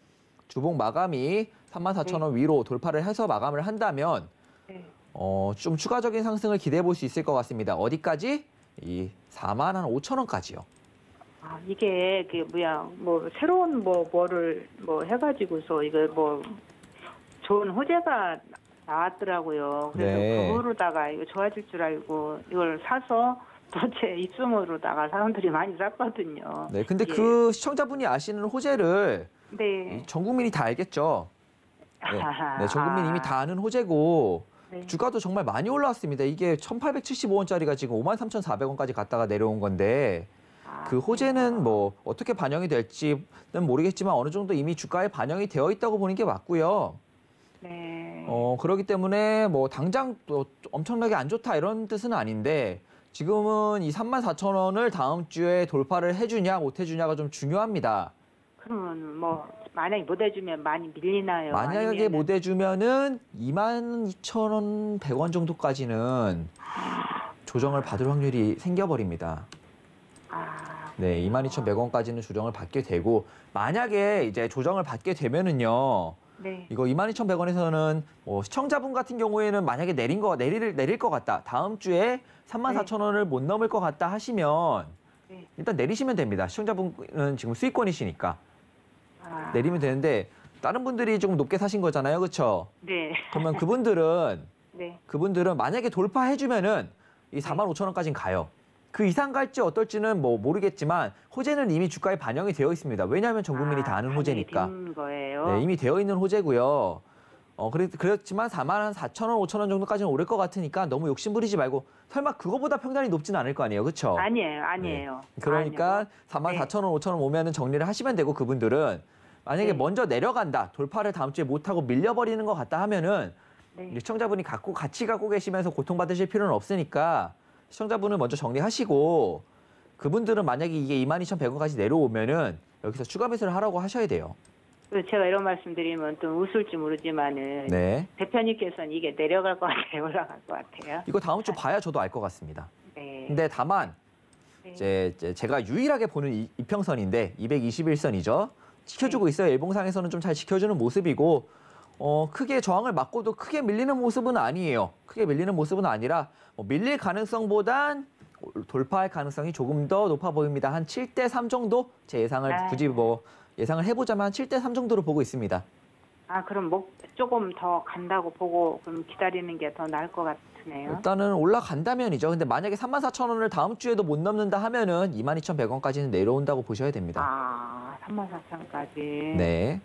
주봉 마감이 삼만 사천 원 네. 위로 돌파를 해서 마감을 한다면 네. 어, 좀 추가적인 상승을 기대해 볼 수 있을 것 같습니다. 어디까지? 이 사만 오천 원까지요. 아, 이게 그 뭐야 뭐 새로운 뭐 뭐를 뭐 해가지고서 이거 뭐 좋은 호재가 나왔더라고요. 그래서 네. 그거로다가 이거 좋아질 줄 알고 이걸 사서. 도대체 입소문으로다가 사람들이 많이 샀거든요. 네, 근데 예. 그 시청자분이 아시는 호재를 네. 전 국민이 다 알겠죠. 네, 네, 전 국민 이미 다 아는 호재고 네. 주가도 정말 많이 올라왔습니다. 이게 천팔백칠십오 원짜리가 지금 오만 삼천사백 원까지 갔다가 내려온 건데 아, 그 호재는 뭐 어떻게 반영이 될지는 모르겠지만 어느 정도 이미 주가에 반영이 되어 있다고 보는 게 맞고요. 네. 어, 그렇기 때문에 뭐 당장 또 엄청나게 안 좋다 이런 뜻은 아닌데 지금은 이 삼만 사천 원을 다음 주에 돌파를 해주냐 못해주냐가 좀 중요합니다. 그러면 뭐 만약에 못해주면 많이 밀리나요? 만약에 아니면은... 못해주면은 이만 이천 원 백 원 정도까지는 조정을 받을 확률이 생겨버립니다. 아... 네, 이만 이천 백 원까지는 조정을 받게 되고 만약에 이제 조정을 받게 되면은요. 네. 이거 이만 이천 백 원에서는 뭐 시청자분 같은 경우에는 만약에 내린 거 내릴 내릴 것 같다. 다음 주에 삼만 사천 원을 못 넘을 것 같다 하시면 네. 일단 내리시면 됩니다. 시청자분은 지금 수익권이시니까 아... 내리면 되는데 다른 분들이 조금 높게 사신 거잖아요, 그렇죠? 네. 그러면 그분들은 네. 그분들은 만약에 돌파해주면은 이 사만 오천 원까지는 가요. 그 이상 갈지 어떨지는 뭐 모르겠지만 호재는 이미 주가에 반영이 되어 있습니다. 왜냐하면 전 국민이 아, 다 아는 호재니까. 거예요? 네, 이미 되어 있는 호재고요. 어, 그렇, 그렇지만 사만 사천 원, 오천 원 정도까지는 오를 것 같으니까 너무 욕심 부리지 말고 설마 그거보다 평단이 높지는 않을 거 아니에요, 그렇죠? 아니에요, 아니에요. 네. 그러니까 사만 사천 원, 오천 원 오면은 정리를 하시면 되고 그분들은 만약에 네. 먼저 내려간다, 돌파를 다음 주에 못하고 밀려버리는 것 같다 하면은 네. 시청자분이 갖고 같이 갖고 계시면서 고통받으실 필요는 없으니까. 시청자분은 먼저 정리하시고 그분들은 만약에 이게 이만 이천 백 원까지 내려오면은 여기서 추가 매수를 하라고 하셔야 돼요. 제가 이런 말씀드리면 좀 웃을지 모르지만은 네. 대표님께서는 이게 내려갈 것 같아요, 올라갈 것 같아요. 이거 다음 주 봐야 저도 알 것 같습니다. 네. 근데 다만 네. 이제, 이제 제가 유일하게 보는 이, 이평선인데 이백이십일 선이죠. 지켜주고 네. 있어요. 일봉상에서는 좀 잘 지켜주는 모습이고 어, 크게 저항을 맞고도 크게 밀리는 모습은 아니에요. 크게 밀리는 모습은 아니라 뭐 밀릴 가능성보단 돌파할 가능성이 조금 더 높아 보입니다. 한 칠 대 삼 정도? 제 예상을 아, 굳이 뭐 예상을 해보자면 한 칠 대 삼 정도로 보고 있습니다. 아, 그럼 뭐 조금 더 간다고 보고 그럼 기다리는 게 더 나을 것 같으네요. 일단은 올라간다면이죠. 근데 만약에 삼만 사천 원을 다음 주에도 못 넘는다 하면은 이만 이천 백 원까지는 내려온다고 보셔야 됩니다. 아, 삼만 사천 원까지. 네.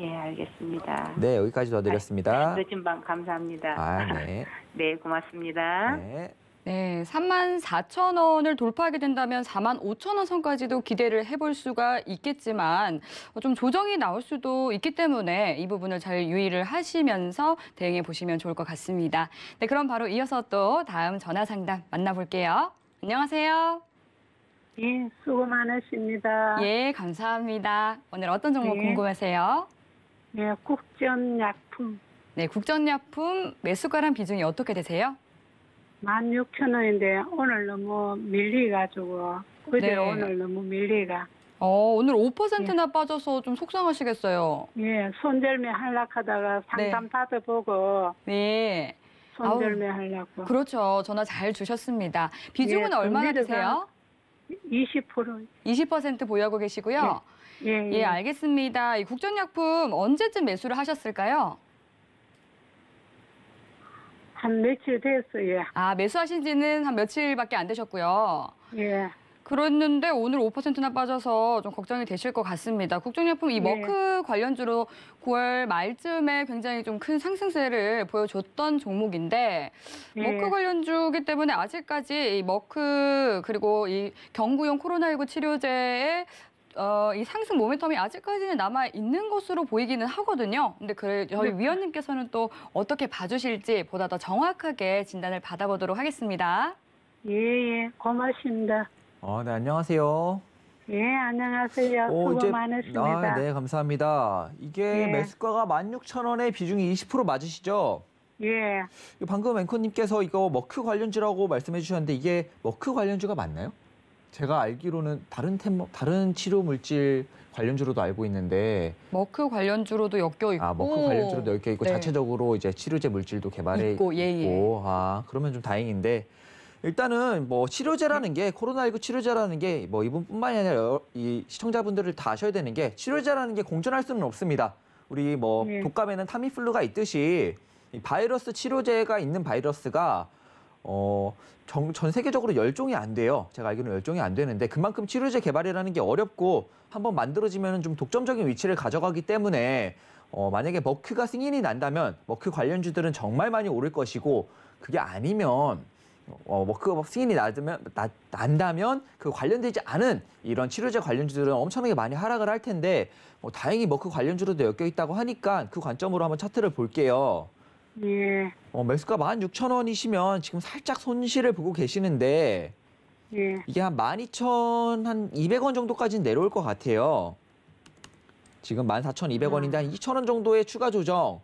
예, 알겠습니다. 네, 여기까지 도와드렸습니다. 늦은 밤 감사합니다. 아, 네. 네, 고맙습니다. 네. 네, 삼만 사천 원을 돌파하게 된다면 사만 오천 원 선까지도 기대를 해볼 수가 있겠지만 좀 조정이 나올 수도 있기 때문에 이 부분을 잘 유의를 하시면서 대응해 보시면 좋을 것 같습니다. 네, 그럼 바로 이어서 또 다음 전화 상담 만나볼게요. 안녕하세요. 예, 수고 많으십니다. 예, 감사합니다. 오늘 어떤 종목 예. 궁금하세요? 네, 예, 국전약품. 네, 국전약품 매수가랑 비중이 어떻게 되세요? 만 육천 원인데 오늘 너무 밀리가지고 그제 네. 오늘 너무 밀리가. 어, 오늘 오 퍼센트나 예. 빠져서 좀 속상하시겠어요. 예, 손절매 하락하다가 상담 네. 받아보고. 네. 손절매 아우, 하려고. 그렇죠. 전화 잘 주셨습니다. 비중은 예, 얼마나 되세요? 이십 퍼센트. 이십 퍼센트 보유하고 계시고요. 예. 예, 예. 예, 알겠습니다. 이 국전약품 언제쯤 매수를 하셨을까요? 한 며칠 됐어요. 아, 매수하신 지는 한 며칠밖에 안 되셨고요. 예. 그랬는데 오늘 오 퍼센트나 빠져서 좀 걱정이 되실 것 같습니다. 국전약품 이 머크 예. 관련주로 구월 말쯤에 굉장히 좀 큰 상승세를 보여줬던 종목인데 예. 머크 관련주기 때문에 아직까지 이 머크 그리고 이 경구용 코로나십구 치료제의 어, 이 상승 모멘텀이 아직까지는 남아 있는 것으로 보이기는 하거든요. 근데 그 저희 네. 위원님께서는 또 어떻게 봐주실지 보다 더 정확하게 진단을 받아보도록 하겠습니다. 예, 예, 고맙습니다. 어, 네, 안녕하세요. 예, 안녕하세요. 오, 수고 이제, 많으십니다. 아, 네, 감사합니다. 이게 예. 매수가가 만 육천 원에 비중이 이십 퍼센트 맞으시죠? 예. 방금 앵커님께서 이거 머크 관련주라고 말씀해 주셨는데 이게 머크 관련주가 맞나요? 제가 알기로는 다른 테모, 다른 치료 물질 관련주로도 알고 있는데 머크 관련주로도 엮여 있고, 아, 머크 관련주로도 엮여 있고 네. 자체적으로 이제 치료제 물질도 개발해 있고, 있고. 예, 예. 아, 그러면 좀 다행인데 일단은 뭐 치료제라는 게 코로나십구 치료제라는 게 뭐 이분뿐만이 아니라 이 시청자분들을 다 아셔야 되는 게 치료제라는 게 공존할 수는 없습니다. 우리 뭐 예. 독감에는 타미플루가 있듯이 이 바이러스 치료제가 있는 바이러스가 어, 정, 전 세계적으로 열종이 안 돼요. 제가 알기로는 열종이 안 되는데 그만큼 치료제 개발이라는 게 어렵고 한번 만들어지면 좀 독점적인 위치를 가져가기 때문에 어, 만약에 머크가 승인이 난다면 머크 관련주들은 정말 많이 오를 것이고 그게 아니면 어, 머크가 승인이 나면, 나, 난다면 그 관련되지 않은 이런 치료제 관련주들은 엄청나게 많이 하락을 할 텐데 어, 다행히 머크 관련주로도 엮여 있다고 하니까 그 관점으로 한번 차트를 볼게요. 예. 어, 매수가 만 육천 원이시면 지금 살짝 손실을 보고 계시는데 예. 이게 한 만 이천 이백 원 정도까지는 내려올 것 같아요. 지금 만 사천 이백 원인데 아. 한 이천 원 정도의 추가 조정은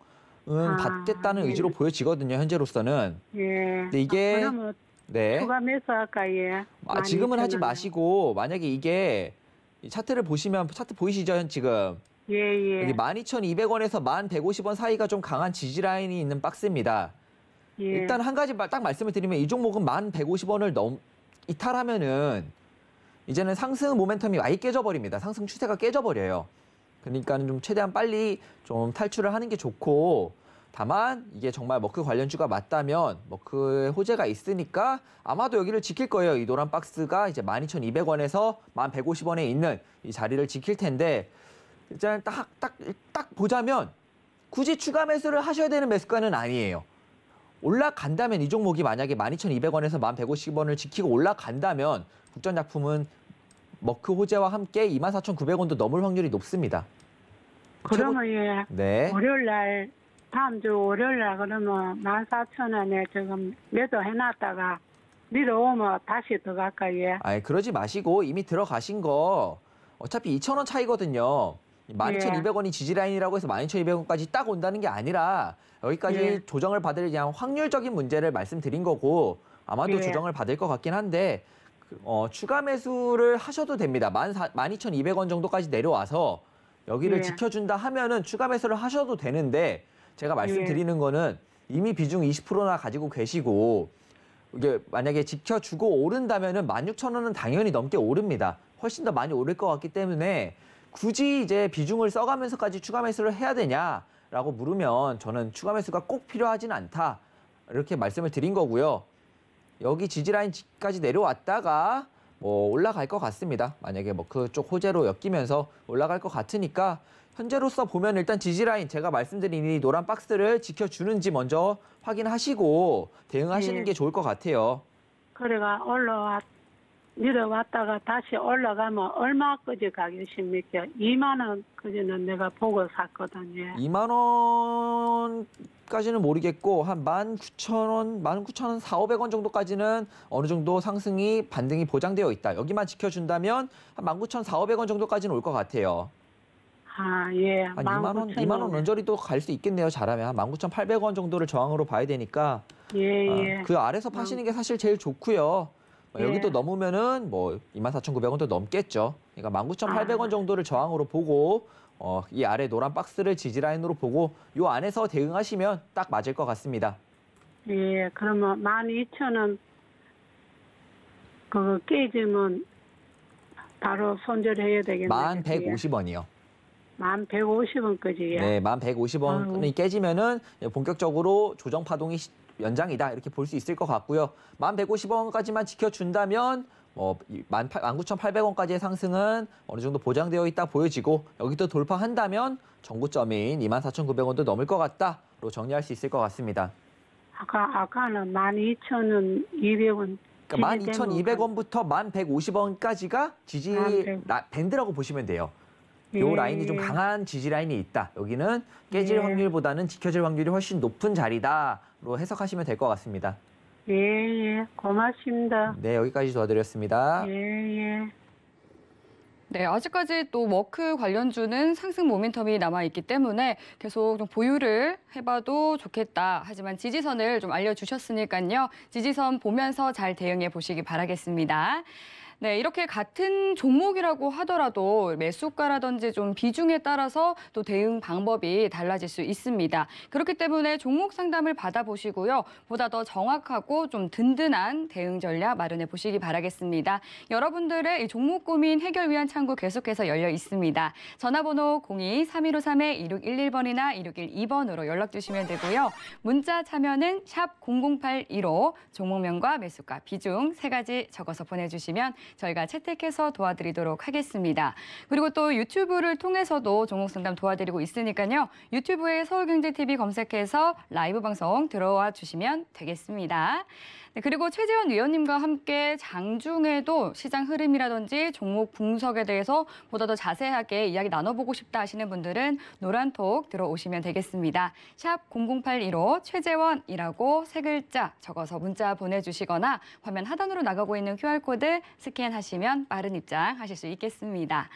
아, 받겠다는 예. 의지로 보여지거든요. 현재로서는. 예. 근데 이게 그러면 네. 추가 매수할까 예. 아, 지금은 하지 마시고 만약에 이게 차트를 보시면 차트 보이시죠? 지금. 예, 예. 만 이천 이백 원에서 만 백오십 원 사이가 좀 강한 지지 라인이 있는 박스입니다. 예. 일단 한 가지 딱 말씀을 드리면 이 종목은 만 백오십 원을 넘 이탈하면은 이제는 상승 모멘텀이 아예 깨져버립니다. 상승 추세가 깨져버려요. 그러니까 좀 최대한 빨리 좀 탈출을 하는 게 좋고 다만 이게 정말 머크 관련주가 맞다면 머크의 호재가 있으니까 아마도 여기를 지킬 거예요. 이 노란 박스가 이제 만 이천 이백 원에서 만 백오십 원에 있는 이 자리를 지킬 텐데 일단 딱, 딱, 딱 보자면 굳이 추가 매수를 하셔야 되는 매수가는 아니에요. 올라간다면 이 종목이 만약에 만 이천 이백 원에서 만 백오십 원을 지키고 올라간다면 국전약품은 머크 호재와 함께 이만 사천 구백 원도 넘을 확률이 높습니다. 그러면 최고... 예. 네. 월요일 날 다음 주 월요일 날 그러면 만 사천 원에 지금 매도해놨다가 밀어오면 다시 들어갈까요? 예. 아니 그러지 마시고 이미 들어가신 거 어차피 이천 원 차이거든요. 만 이천 이백 원이 예. 지지라인이라고 해서 만 이천 이백 원까지 딱 온다는 게 아니라 여기까지 예. 조정을 받을 그냥 확률적인 문제를 말씀드린 거고 아마도 예. 조정을 받을 것 같긴 한데 어, 추가 매수를 하셔도 됩니다. 만 이천 이백 원 정도까지 내려와서 여기를 예. 지켜준다 하면은 추가 매수를 하셔도 되는데 제가 말씀드리는 예. 거는 이미 비중 이십 퍼센트나 가지고 계시고 이게 만약에 지켜주고 오른다면은 만 육천 원은 당연히 넘게 오릅니다. 훨씬 더 많이 오를 것 같기 때문에 굳이 이제 비중을 써가면서까지 추가 매수를 해야 되냐라고 물으면 저는 추가 매수가 꼭 필요하진 않다 이렇게 말씀을 드린 거고요. 여기 지지라인까지 내려왔다가 뭐 올라갈 것 같습니다. 만약에 뭐 그쪽 호재로 엮이면서 올라갈 것 같으니까 현재로서 보면 일단 지지라인 제가 말씀드린 이 노란 박스를 지켜주는지 먼저 확인하시고 대응하시는 네. 게 좋을 것 같아요. 그래가 올라왔 밀어왔다가 다시 올라가면 얼마까지 가겠습니까? 이만 원까지는 내가 보고 샀거든요. 이만 원까지는 모르겠고 한 만 구천 원, 만 구천 원 사천오백 원 정도까지는 어느 정도 상승이 반등이 보장되어 있다. 여기만 지켜준다면 한 만 구천 사천오백 원 정도까지는 올 것 같아요. 아, 예. 한 이만 원, 이만 원 언저리도 갈 수 있겠네요. 잘하면 한 만 구천 팔백 원 정도를 저항으로 봐야 되니까 예, 예. 아, 그 아래서 파시는 게 사실 제일 좋고요. 여기도 예. 넘으면은 뭐 이만 사천 구백 원도 넘겠죠. 그러니까 만 구천 팔백 원 아. 정도를 저항으로 보고 어, 이 아래 노란 박스를 지지라인으로 보고 요 안에서 대응하시면 딱 맞을 것 같습니다. 예, 그러면 만 이천 원 그거 깨지면 바로 손절해야 되겠네요. 만 백오십 원이요. 만 백오십 원까지. 예. 네, 만 백오십 원이 아유. 깨지면은 본격적으로 조정 파동이 연장이다 이렇게 볼 수 있을 것 같고요. 만 백오십 원까지만 지켜준다면 뭐 만 구천팔백 원까지의 상승은 어느 정도 보장되어 있다 보여지고, 여기도 돌파한다면 정고점인 이만 사천구백 원도 넘을 것 같다로 정리할 수 있을 것 같습니다. 아까 아까는 만 이천이백 원. 그러니까 만 이천이백 원부터 만 백오십 원까지가 지지 나, 밴드라고 보시면 돼요. 이 예. 라인이 좀 강한 지지 라인이 있다. 여기는 깨질 예. 확률보다는 지켜질 확률이 훨씬 높은 자리다로 해석하시면 될 것 같습니다. 예, 예, 고맙습니다. 네, 여기까지 도와드렸습니다. 예, 예. 네, 아직까지 또 머크 관련주는 상승 모멘텀이 남아있기 때문에 계속 좀 보유를 해봐도 좋겠다. 하지만 지지선을 좀 알려주셨으니까요. 지지선 보면서 잘 대응해 보시기 바라겠습니다. 네, 이렇게 같은 종목이라고 하더라도 매수가라든지 좀 비중에 따라서 또 대응 방법이 달라질 수 있습니다. 그렇기 때문에 종목 상담을 받아보시고요. 보다 더 정확하고 좀 든든한 대응 전략 마련해 보시기 바라겠습니다. 여러분들의 이 종목 고민 해결 위한 창구 계속해서 열려 있습니다. 전화번호 공이 삼일오삼 이육일일 번이나 이육일이 번으로 연락 주시면 되고요. 문자 참여는 샵 공공팔일오, 종목명과 매수가, 비중 세 가지 적어서 보내주시면 저희가 채택해서 도와드리도록 하겠습니다. 그리고 또 유튜브를 통해서도 종목 상담 도와드리고 있으니까요. 유튜브에 서울경제티비 검색해서 라이브 방송 들어와 주시면 되겠습니다. 네, 그리고 최재원 위원님과 함께 장중에도 시장 흐름이라든지 종목 분석에 대해서 보다 더 자세하게 이야기 나눠보고 싶다 하시는 분들은 노란톡 들어오시면 되겠습니다. 샵 공공팔일오 최재원이라고 세 글자 적어서 문자 보내주시거나 화면 하단으로 나가고 있는 큐알코드 스캔하시면 빠른 입장하실 수 있겠습니다.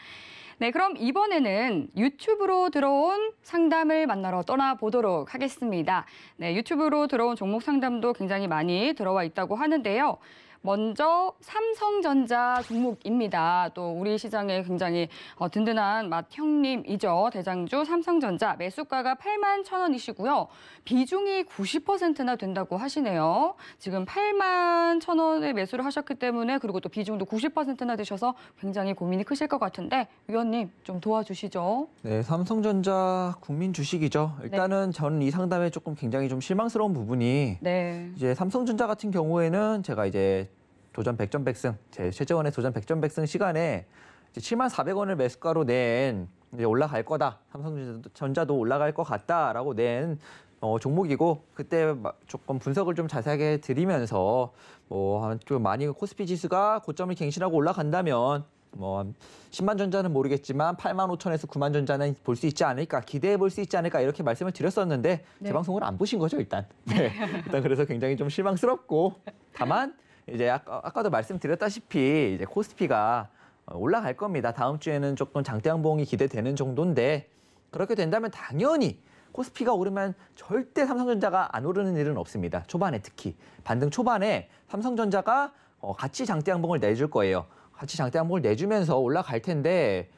네, 그럼 이번에는 유튜브로 들어온 상담을 만나러 떠나보도록 하겠습니다. 네, 유튜브로 들어온 종목 상담도 굉장히 많이 들어와 있다고 하는데요. 먼저 삼성전자 종목입니다. 또 우리 시장에 굉장히 든든한 맏형님이죠. 대장주 삼성전자 매수가가 팔만 천 원이시고요. 비중이 구십 퍼센트나 된다고 하시네요. 지금 팔만 천 원에 매수를 하셨기 때문에, 그리고 또 비중도 구십 퍼센트나 되셔서 굉장히 고민이 크실 것 같은데 위원님 좀 도와주시죠. 네, 삼성전자 국민 주식이죠. 일단은 네. 저는 이 상담에 조금 굉장히 좀 실망스러운 부분이 네. 이제 삼성전자 같은 경우에는 제가 이제 도전 백전백승, 제 최재원의 도전 백전백승 시간에 이제 칠만 사백 원을 매수가로 낸 이제 올라갈 거다, 삼성전자도 올라갈 것 같다라고 낸 어, 종목이고, 그때 조금 분석을 좀 자세하게 드리면서 뭐 좀 많이 코스피 지수가 고점을 갱신하고 올라간다면 뭐 십만 전자는 모르겠지만 팔만 오천에서 구만 전자는 볼 수 있지 않을까, 기대해 볼 수 있지 않을까 이렇게 말씀을 드렸었는데 네. 제 방송을 안 보신 거죠 일단. 네. 일단 그래서 굉장히 좀 실망스럽고, 다만 이제 아까, 아까도 말씀드렸다시피 이제 코스피가 올라갈 겁니다. 다음 주에는 조금 장대 양봉이 기대되는 정도인데, 그렇게 된다면 당연히 코스피가 오르면 절대 삼성전자가 안 오르는 일은 없습니다. 초반에, 특히 반등 초반에 삼성전자가 같이 장대 양봉을 내줄 거예요. 같이 장대 양봉을 내주면서 올라갈 텐데,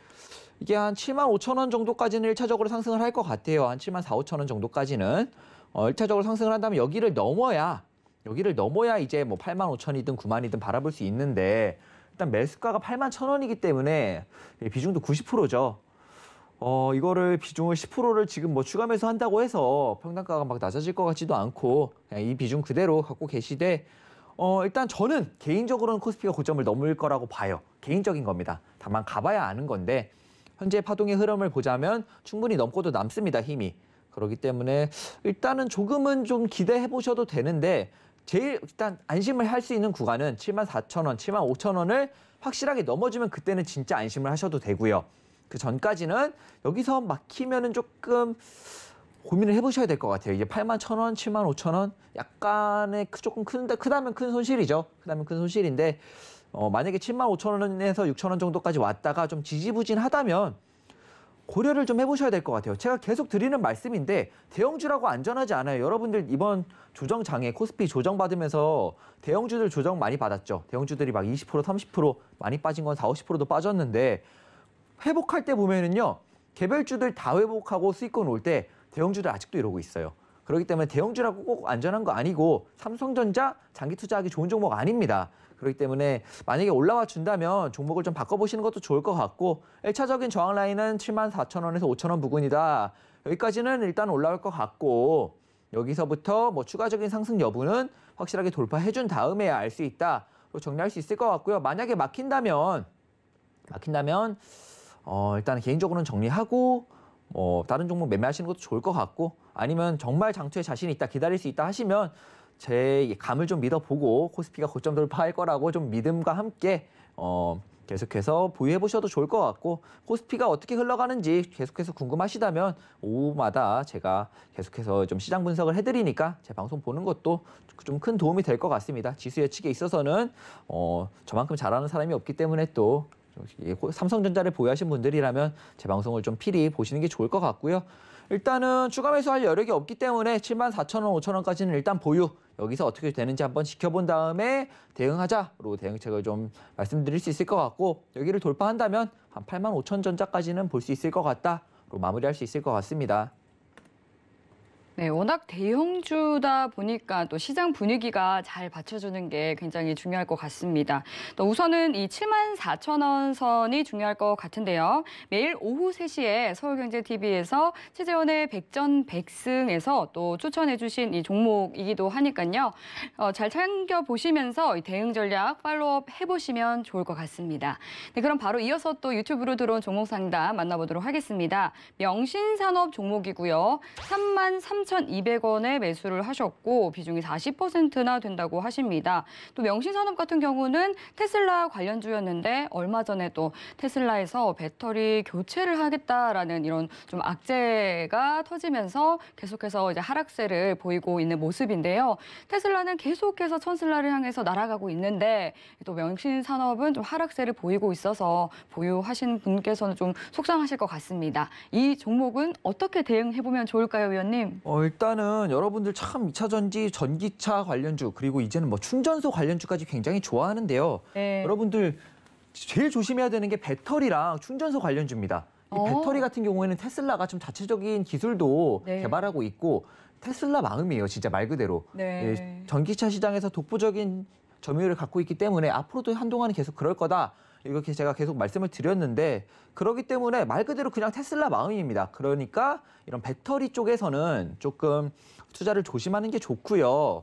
이게 한 칠만 오천 원 정도까지는 일차적으로 상승을 할 것 같아요. 한 칠만 사천 오천 원 정도까지는 어, 일차적으로 상승을 한다면 여기를 넘어야 여기를 넘어야 이제 뭐 팔만 오천이든 구만이든 바라볼 수 있는데, 일단 매수가가 팔만 천 원이기 때문에 비중도 구십 퍼센트죠. 어, 이거를 비중을 십 퍼센트를 지금 뭐 추가 매수 한다고 해서 평단가가 막 낮아질 것 같지도 않고, 그냥 이 비중 그대로 갖고 계시되, 어, 일단 저는 개인적으로는 코스피가 고점을 넘을 거라고 봐요. 개인적인 겁니다. 다만 가봐야 아는 건데, 현재 파동의 흐름을 보자면 충분히 넘고도 남습니다, 힘이. 그렇기 때문에 일단은 조금은 좀 기대해 보셔도 되는데, 제일 일단 안심을 할 수 있는 구간은 칠만 사천 원, 칠만 오천 원을 확실하게 넘어주면 그때는 진짜 안심을 하셔도 되고요. 그 전까지는 여기서 막히면은 조금 고민을 해보셔야 될 것 같아요. 이제 팔만 천 원, 칠만 오천 원 약간의 조금 큰데, 크다면 큰 손실이죠. 크다면 큰 손실인데, 어, 만약에 칠만 오천 원에서 육천 원 정도까지 왔다가 좀 지지부진하다면 고려를 좀 해보셔야 될 것 같아요. 제가 계속 드리는 말씀인데 대형주라고 안전하지 않아요. 여러분들 이번 조정장에 코스피 조정받으면서 대형주들 조정 많이 받았죠. 대형주들이 막 이십 퍼센트, 삼십 퍼센트 많이 빠진 건 사십, 오십 퍼센트도 빠졌는데, 회복할 때 보면은요. 개별주들 다 회복하고 수익권 올 때 대형주들 아직도 이러고 있어요. 그렇기 때문에 대형주라고 꼭 안전한 거 아니고, 삼성전자 장기 투자하기 좋은 종목 아닙니다. 그렇기 때문에 만약에 올라와 준다면 종목을 좀 바꿔보시는 것도 좋을 것 같고, 일차적인 저항 라인은 칠만 사천 원에서 오천 원 부근이다. 여기까지는 일단 올라올 것 같고, 여기서부터 뭐 추가적인 상승 여부는 확실하게 돌파해준 다음에야 알 수 있다. 정리할 수 있을 것 같고요. 만약에 막힌다면, 막힌다면 어, 일단 개인적으로는 정리하고 뭐 다른 종목 매매하시는 것도 좋을 것 같고, 아니면 정말 장투에 자신이 있다, 기다릴 수 있다 하시면 제 감을 좀 믿어보고 코스피가 고점 돌파할 거라고 좀 믿음과 함께 어, 계속해서 보유해보셔도 좋을 것 같고, 코스피가 어떻게 흘러가는지 계속해서 궁금하시다면 오후마다 제가 계속해서 좀 시장 분석을 해드리니까 제 방송 보는 것도 좀 큰 도움이 될 것 같습니다. 지수 예측에 있어서는 어, 저만큼 잘하는 사람이 없기 때문에 또 삼성전자를 보유하신 분들이라면 제 방송을 좀 필히 보시는 게 좋을 것 같고요. 일단은 추가 매수할 여력이 없기 때문에 칠만 사천 원, 오천 원까지는 일단 보유. 여기서 어떻게 되는지 한번 지켜본 다음에 대응하자로 대응책을 좀 말씀드릴 수 있을 것 같고, 여기를 돌파한다면 한 팔만 오천 전자까지는 볼 수 있을 것 같다로 마무리할 수 있을 것 같습니다. 네, 워낙 대형주다 보니까 또 시장 분위기가 잘 받쳐주는 게 굉장히 중요할 것 같습니다. 또 우선은 이 칠만 사천 원 선이 중요할 것 같은데요. 매일 오후 세 시에 서울경제티비에서 최재원의 백전백승에서 또 추천해 주신 이 종목이기도 하니까요. 어, 잘 챙겨보시면서 대응 전략 팔로업 해보시면 좋을 것 같습니다. 네, 그럼 바로 이어서 또 유튜브로 들어온 종목 상담 만나보도록 하겠습니다. 명신산업 종목이고요. 삼만 삼천 이백 원에 매수를 하셨고 비중이 사십 퍼센트나 된다고 하십니다. 또 명신산업 같은 경우는 테슬라 관련주였는데 얼마 전에 또 테슬라에서 배터리 교체를 하겠다라는 이런 좀 악재가 터지면서 계속해서 이제 하락세를 보이고 있는 모습인데요. 테슬라는 계속해서 천슬라를 향해서 날아가고 있는데 또 명신산업은 좀 하락세를 보이고 있어서 보유하신 분께서는 좀 속상하실 것 같습니다. 이 종목은 어떻게 대응해보면 좋을까요, 위원님? 어, 일단은 여러분들 참 이차전지, 전기차 관련주, 그리고 이제는 뭐 충전소 관련주까지 굉장히 좋아하는데요. 네. 여러분들 제일 조심해야 되는 게 배터리랑 충전소 관련주입니다. 이 어. 배터리 같은 경우에는 테슬라가 좀 자체적인 기술도 네. 개발하고 있고, 테슬라 마음이에요, 진짜 말 그대로. 네. 예, 전기차 시장에서 독보적인 점유율을 갖고 있기 때문에 앞으로도 한동안은 계속 그럴 거다. 이렇게 제가 계속 말씀을 드렸는데, 그렇기 때문에 말 그대로 그냥 테슬라 마음입니다. 그러니까 이런 배터리 쪽에서는 조금 투자를 조심하는 게 좋고요.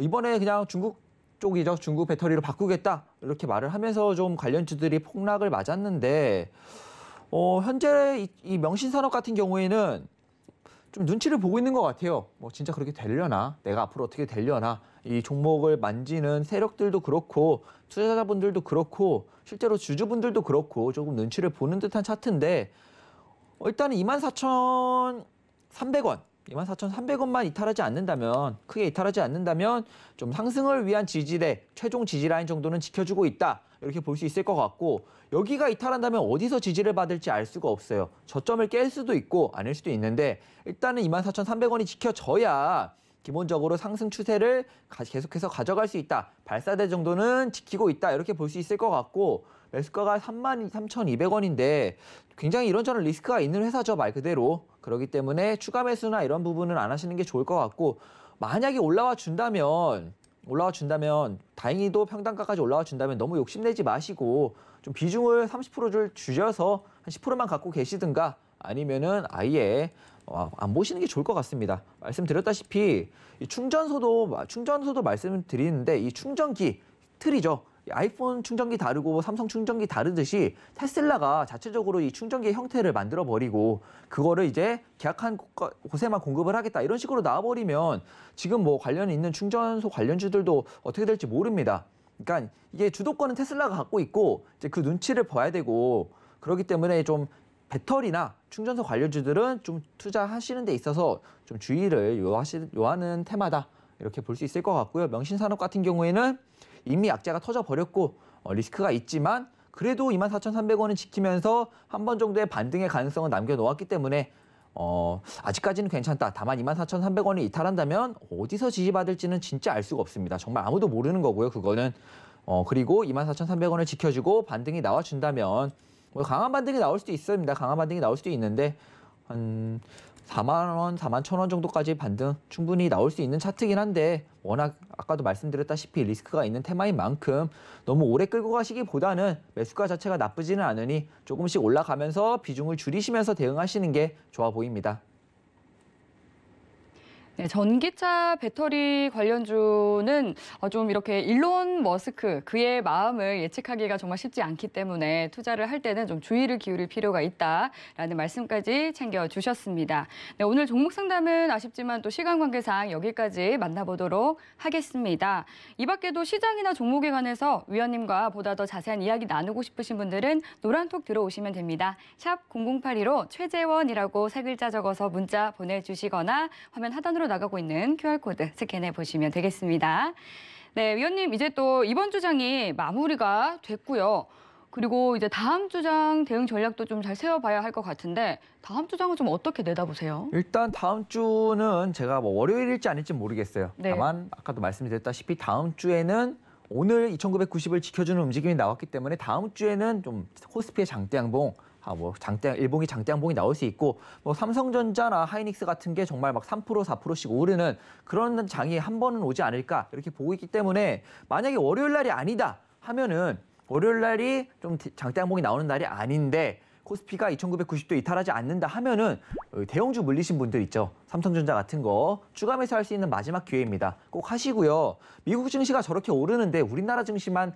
이번에 그냥 중국 쪽이죠. 중국 배터리로 바꾸겠다 이렇게 말을 하면서 좀 관련주들이 폭락을 맞았는데, 어, 현재 이, 이 명신산업 같은 경우에는 좀 눈치를 보고 있는 것 같아요. 뭐 진짜 그렇게 되려나? 내가 앞으로 어떻게 되려나? 이 종목을 만지는 세력들도 그렇고 투자자분들도 그렇고 실제로 주주분들도 그렇고 조금 눈치를 보는 듯한 차트인데, 일단은 이만 사천 삼백 원, 이만 사천 삼백 원만 이탈하지 않는다면, 크게 이탈하지 않는다면 좀 상승을 위한 지지대, 최종 지지라인 정도는 지켜주고 있다. 이렇게 볼 수 있을 것 같고, 여기가 이탈한다면 어디서 지지를 받을지 알 수가 없어요. 저점을 깰 수도 있고 아닐 수도 있는데, 일단은 이만 사천 삼백 원이 지켜져야 기본적으로 상승 추세를 계속해서 가져갈 수 있다. 발사대 정도는 지키고 있다. 이렇게 볼 수 있을 것 같고, 매수가가 삼만 삼천 이백 원인데 굉장히 이런저런 리스크가 있는 회사죠, 말 그대로. 그렇기 때문에 추가 매수나 이런 부분은 안 하시는 게 좋을 것 같고, 만약에 올라와 준다면 올라와 준다면 다행히도 평당가까지 올라와 준다면 너무 욕심내지 마시고 좀 비중을 삼십 퍼센트를 줄여서 한 십 퍼센트만 갖고 계시든가, 아니면은 아예 안 보시는 게 좋을 것 같습니다. 말씀드렸다시피 이 충전소도 충전소도 말씀드리는데, 이 충전기 틀이죠. 아이폰 충전기 다르고 삼성 충전기 다르듯이 테슬라가 자체적으로 이 충전기의 형태를 만들어버리고 그거를 이제 계약한 곳에만 공급을 하겠다 이런 식으로 나와버리면 지금 뭐 관련 있는 충전소 관련주들도 어떻게 될지 모릅니다. 그러니까 이게 주도권은 테슬라가 갖고 있고 이제 그 눈치를 봐야 되고, 그렇기 때문에 좀 배터리나 충전소 관련주들은 좀 투자하시는 데 있어서 좀 주의를 요하시, 요하는 테마다 이렇게 볼 수 있을 것 같고요. 명신산업 같은 경우에는 이미 약자가 터져버렸고 어, 리스크가 있지만 그래도 이만 사천 삼백 원은 지키면서 한 번 정도의 반등의 가능성은 남겨놓았기 때문에 어, 아직까지는 괜찮다. 다만 이만 사천 삼백 원이 이탈한다면 어디서 지지받을지는 진짜 알 수가 없습니다. 정말 아무도 모르는 거고요, 그거는. 어, 그리고 이만 사천 삼백 원을 지켜주고 반등이 나와준다면, 뭐 강한 반등이 나올 수도 있습니다. 강한 반등이 나올 수도 있는데 한 사만 원, 사만 천 원 정도까지 반등 충분히 나올 수 있는 차트긴 한데 워낙 아까도 말씀드렸다시피 리스크가 있는 테마인 만큼 너무 오래 끌고 가시기보다는 매수가 자체가 나쁘지는 않으니 조금씩 올라가면서 비중을 줄이시면서 대응하시는 게 좋아 보입니다. 네, 전기차 배터리 관련주는 좀 이렇게 일론 머스크 그의 마음을 예측하기가 정말 쉽지 않기 때문에 투자를 할 때는 좀 주의를 기울일 필요가 있다라는 말씀까지 챙겨주셨습니다. 네, 오늘 종목 상담은 아쉽지만 또 시간 관계상 여기까지 만나보도록 하겠습니다. 이 밖에도 시장이나 종목에 관해서 위원님과 보다 더 자세한 이야기 나누고 싶으신 분들은 노란톡 들어오시면 됩니다. 샵 공공팔이로 최재원이라고 세 글자 적어서 문자 보내주시거나 화면 하단으로 나가고 있는 큐알 코드 스캔해 보시면 되겠습니다. 네, 위원님 이제 또 이번 주장이 마무리가 됐고요. 그리고 이제 다음 주장 대응 전략도 좀 잘 세워봐야 할 것 같은데 다음 주장은 좀 어떻게 내다보세요? 일단 다음 주는 제가 뭐 월요일일지 아닐지 모르겠어요. 네. 다만 아까도 말씀드렸다시피 다음 주에는 오늘 이천구백구십을 지켜주는 움직임이 나왔기 때문에 다음 주에는 좀 코스피의 장대 양봉 아, 뭐 장대 일봉이 장대 양봉이 나올 수 있고 뭐 삼성전자나 하이닉스 같은 게 정말 막 삼 퍼센트, 사 퍼센트씩 오르는 그런 장이 한 번은 오지 않을까 이렇게 보고 있기 때문에 만약에 월요일 날이 아니다 하면은 월요일 날이 좀 장대 양봉이 나오는 날이 아닌데 코스피가 이천구백구십도 이탈하지 않는다 하면은 대형주 물리신 분들 있죠. 삼성전자 같은 거 추가 매수할 수 있는 마지막 기회입니다. 꼭 하시고요. 미국 증시가 저렇게 오르는데 우리나라 증시만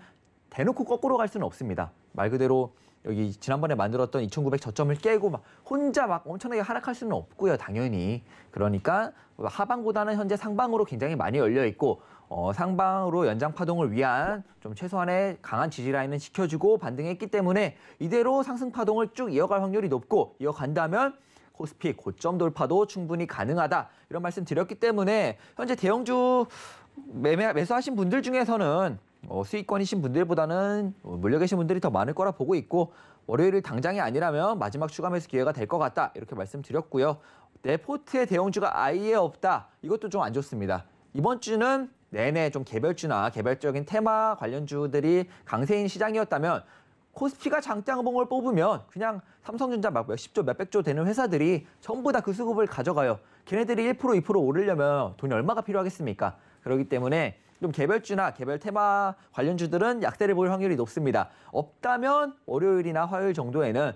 대놓고 거꾸로 갈 수는 없습니다. 말 그대로 여기 지난번에 만들었던 이천구백 저점을 깨고 막 혼자 막 엄청나게 하락할 수는 없고요, 당연히. 그러니까 하방보다는 현재 상방으로 굉장히 많이 열려 있고 어, 상방으로 연장 파동을 위한 좀 최소한의 강한 지지 라인은 지켜주고 반등했기 때문에 이대로 상승 파동을 쭉 이어갈 확률이 높고 이어간다면 코스피 고점 돌파도 충분히 가능하다 이런 말씀 드렸기 때문에 현재 대형주 매매 매수하신 분들 중에서는. 어, 수익권이신 분들보다는 물려 계신 분들이 더 많을 거라 보고 있고 월요일 당장이 아니라면 마지막 추가 매수 기회가 될 것 같다 이렇게 말씀드렸고요. 내 포트에 대형주가 아예 없다. 이것도 좀 안 좋습니다. 이번 주는 내내 좀 개별주나 개별적인 테마 관련주들이 강세인 시장이었다면 코스피가 장대양봉을 뽑으면 그냥 삼성전자 막 몇십조, 몇백조 되는 회사들이 전부 다 그 수급을 가져가요. 걔네들이 일 퍼센트, 이 퍼센트 오르려면 돈이 얼마가 필요하겠습니까? 그렇기 때문에 좀 개별주나 개별 테마 관련주들은 약세를 볼 확률이 높습니다. 없다면 월요일이나 화요일 정도에는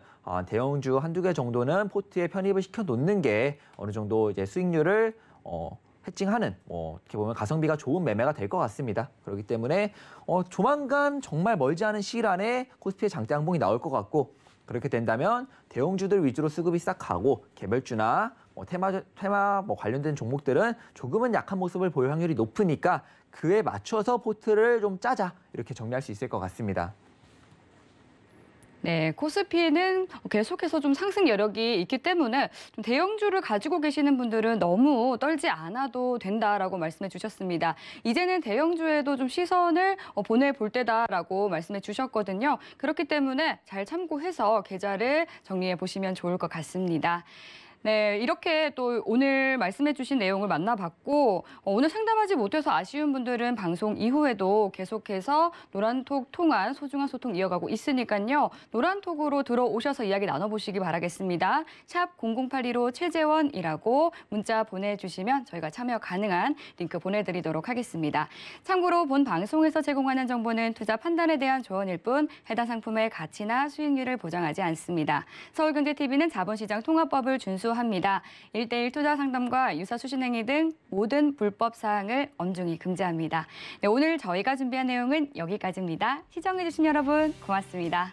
대형주 한두 개 정도는 포트에 편입을 시켜놓는 게 어느 정도 이제 수익률을 어, 해칭하는 어, 이렇게 보면 가성비가 좋은 매매가 될 것 같습니다. 그렇기 때문에 어, 조만간 정말 멀지 않은 시일 안에 코스피의 장대 양봉이 나올 것 같고 그렇게 된다면 대형주들 위주로 수급이 싹 가고 개별주나 뭐 테마, 테마 뭐 관련된 종목들은 조금은 약한 모습을 보일 확률이 높으니까 그에 맞춰서 포트를 좀 짜자 이렇게 정리할 수 있을 것 같습니다. 네, 코스피는 계속해서 좀 상승 여력이 있기 때문에 좀 대형주를 가지고 계시는 분들은 너무 떨지 않아도 된다라고 말씀해 주셨습니다. 이제는 대형주에도 좀 시선을 보내볼 때다라고 말씀해 주셨거든요. 그렇기 때문에 잘 참고해서 계좌를 정리해 보시면 좋을 것 같습니다. 네, 이렇게 또 오늘 말씀해 주신 내용을 만나봤고 오늘 상담하지 못해서 아쉬운 분들은 방송 이후에도 계속해서 노란톡 통한 소중한 소통 이어가고 있으니까요. 노란톡으로 들어오셔서 이야기 나눠보시기 바라겠습니다. 샵 공공팔이로 최재원이라고 문자 보내주시면 저희가 참여 가능한 링크 보내드리도록 하겠습니다. 참고로 본 방송에서 제공하는 정보는 투자 판단에 대한 조언일 뿐 해당 상품의 가치나 수익률을 보장하지 않습니다. 서울경제티비는 자본시장 통합법을 준수 합니다. 일 대 일 투자 상담과 유사 수신 행위 등 모든 불법 사항을 엄중히 금지합니다. 네, 오늘 저희가 준비한 내용은 여기까지입니다. 시청해주신 여러분 고맙습니다.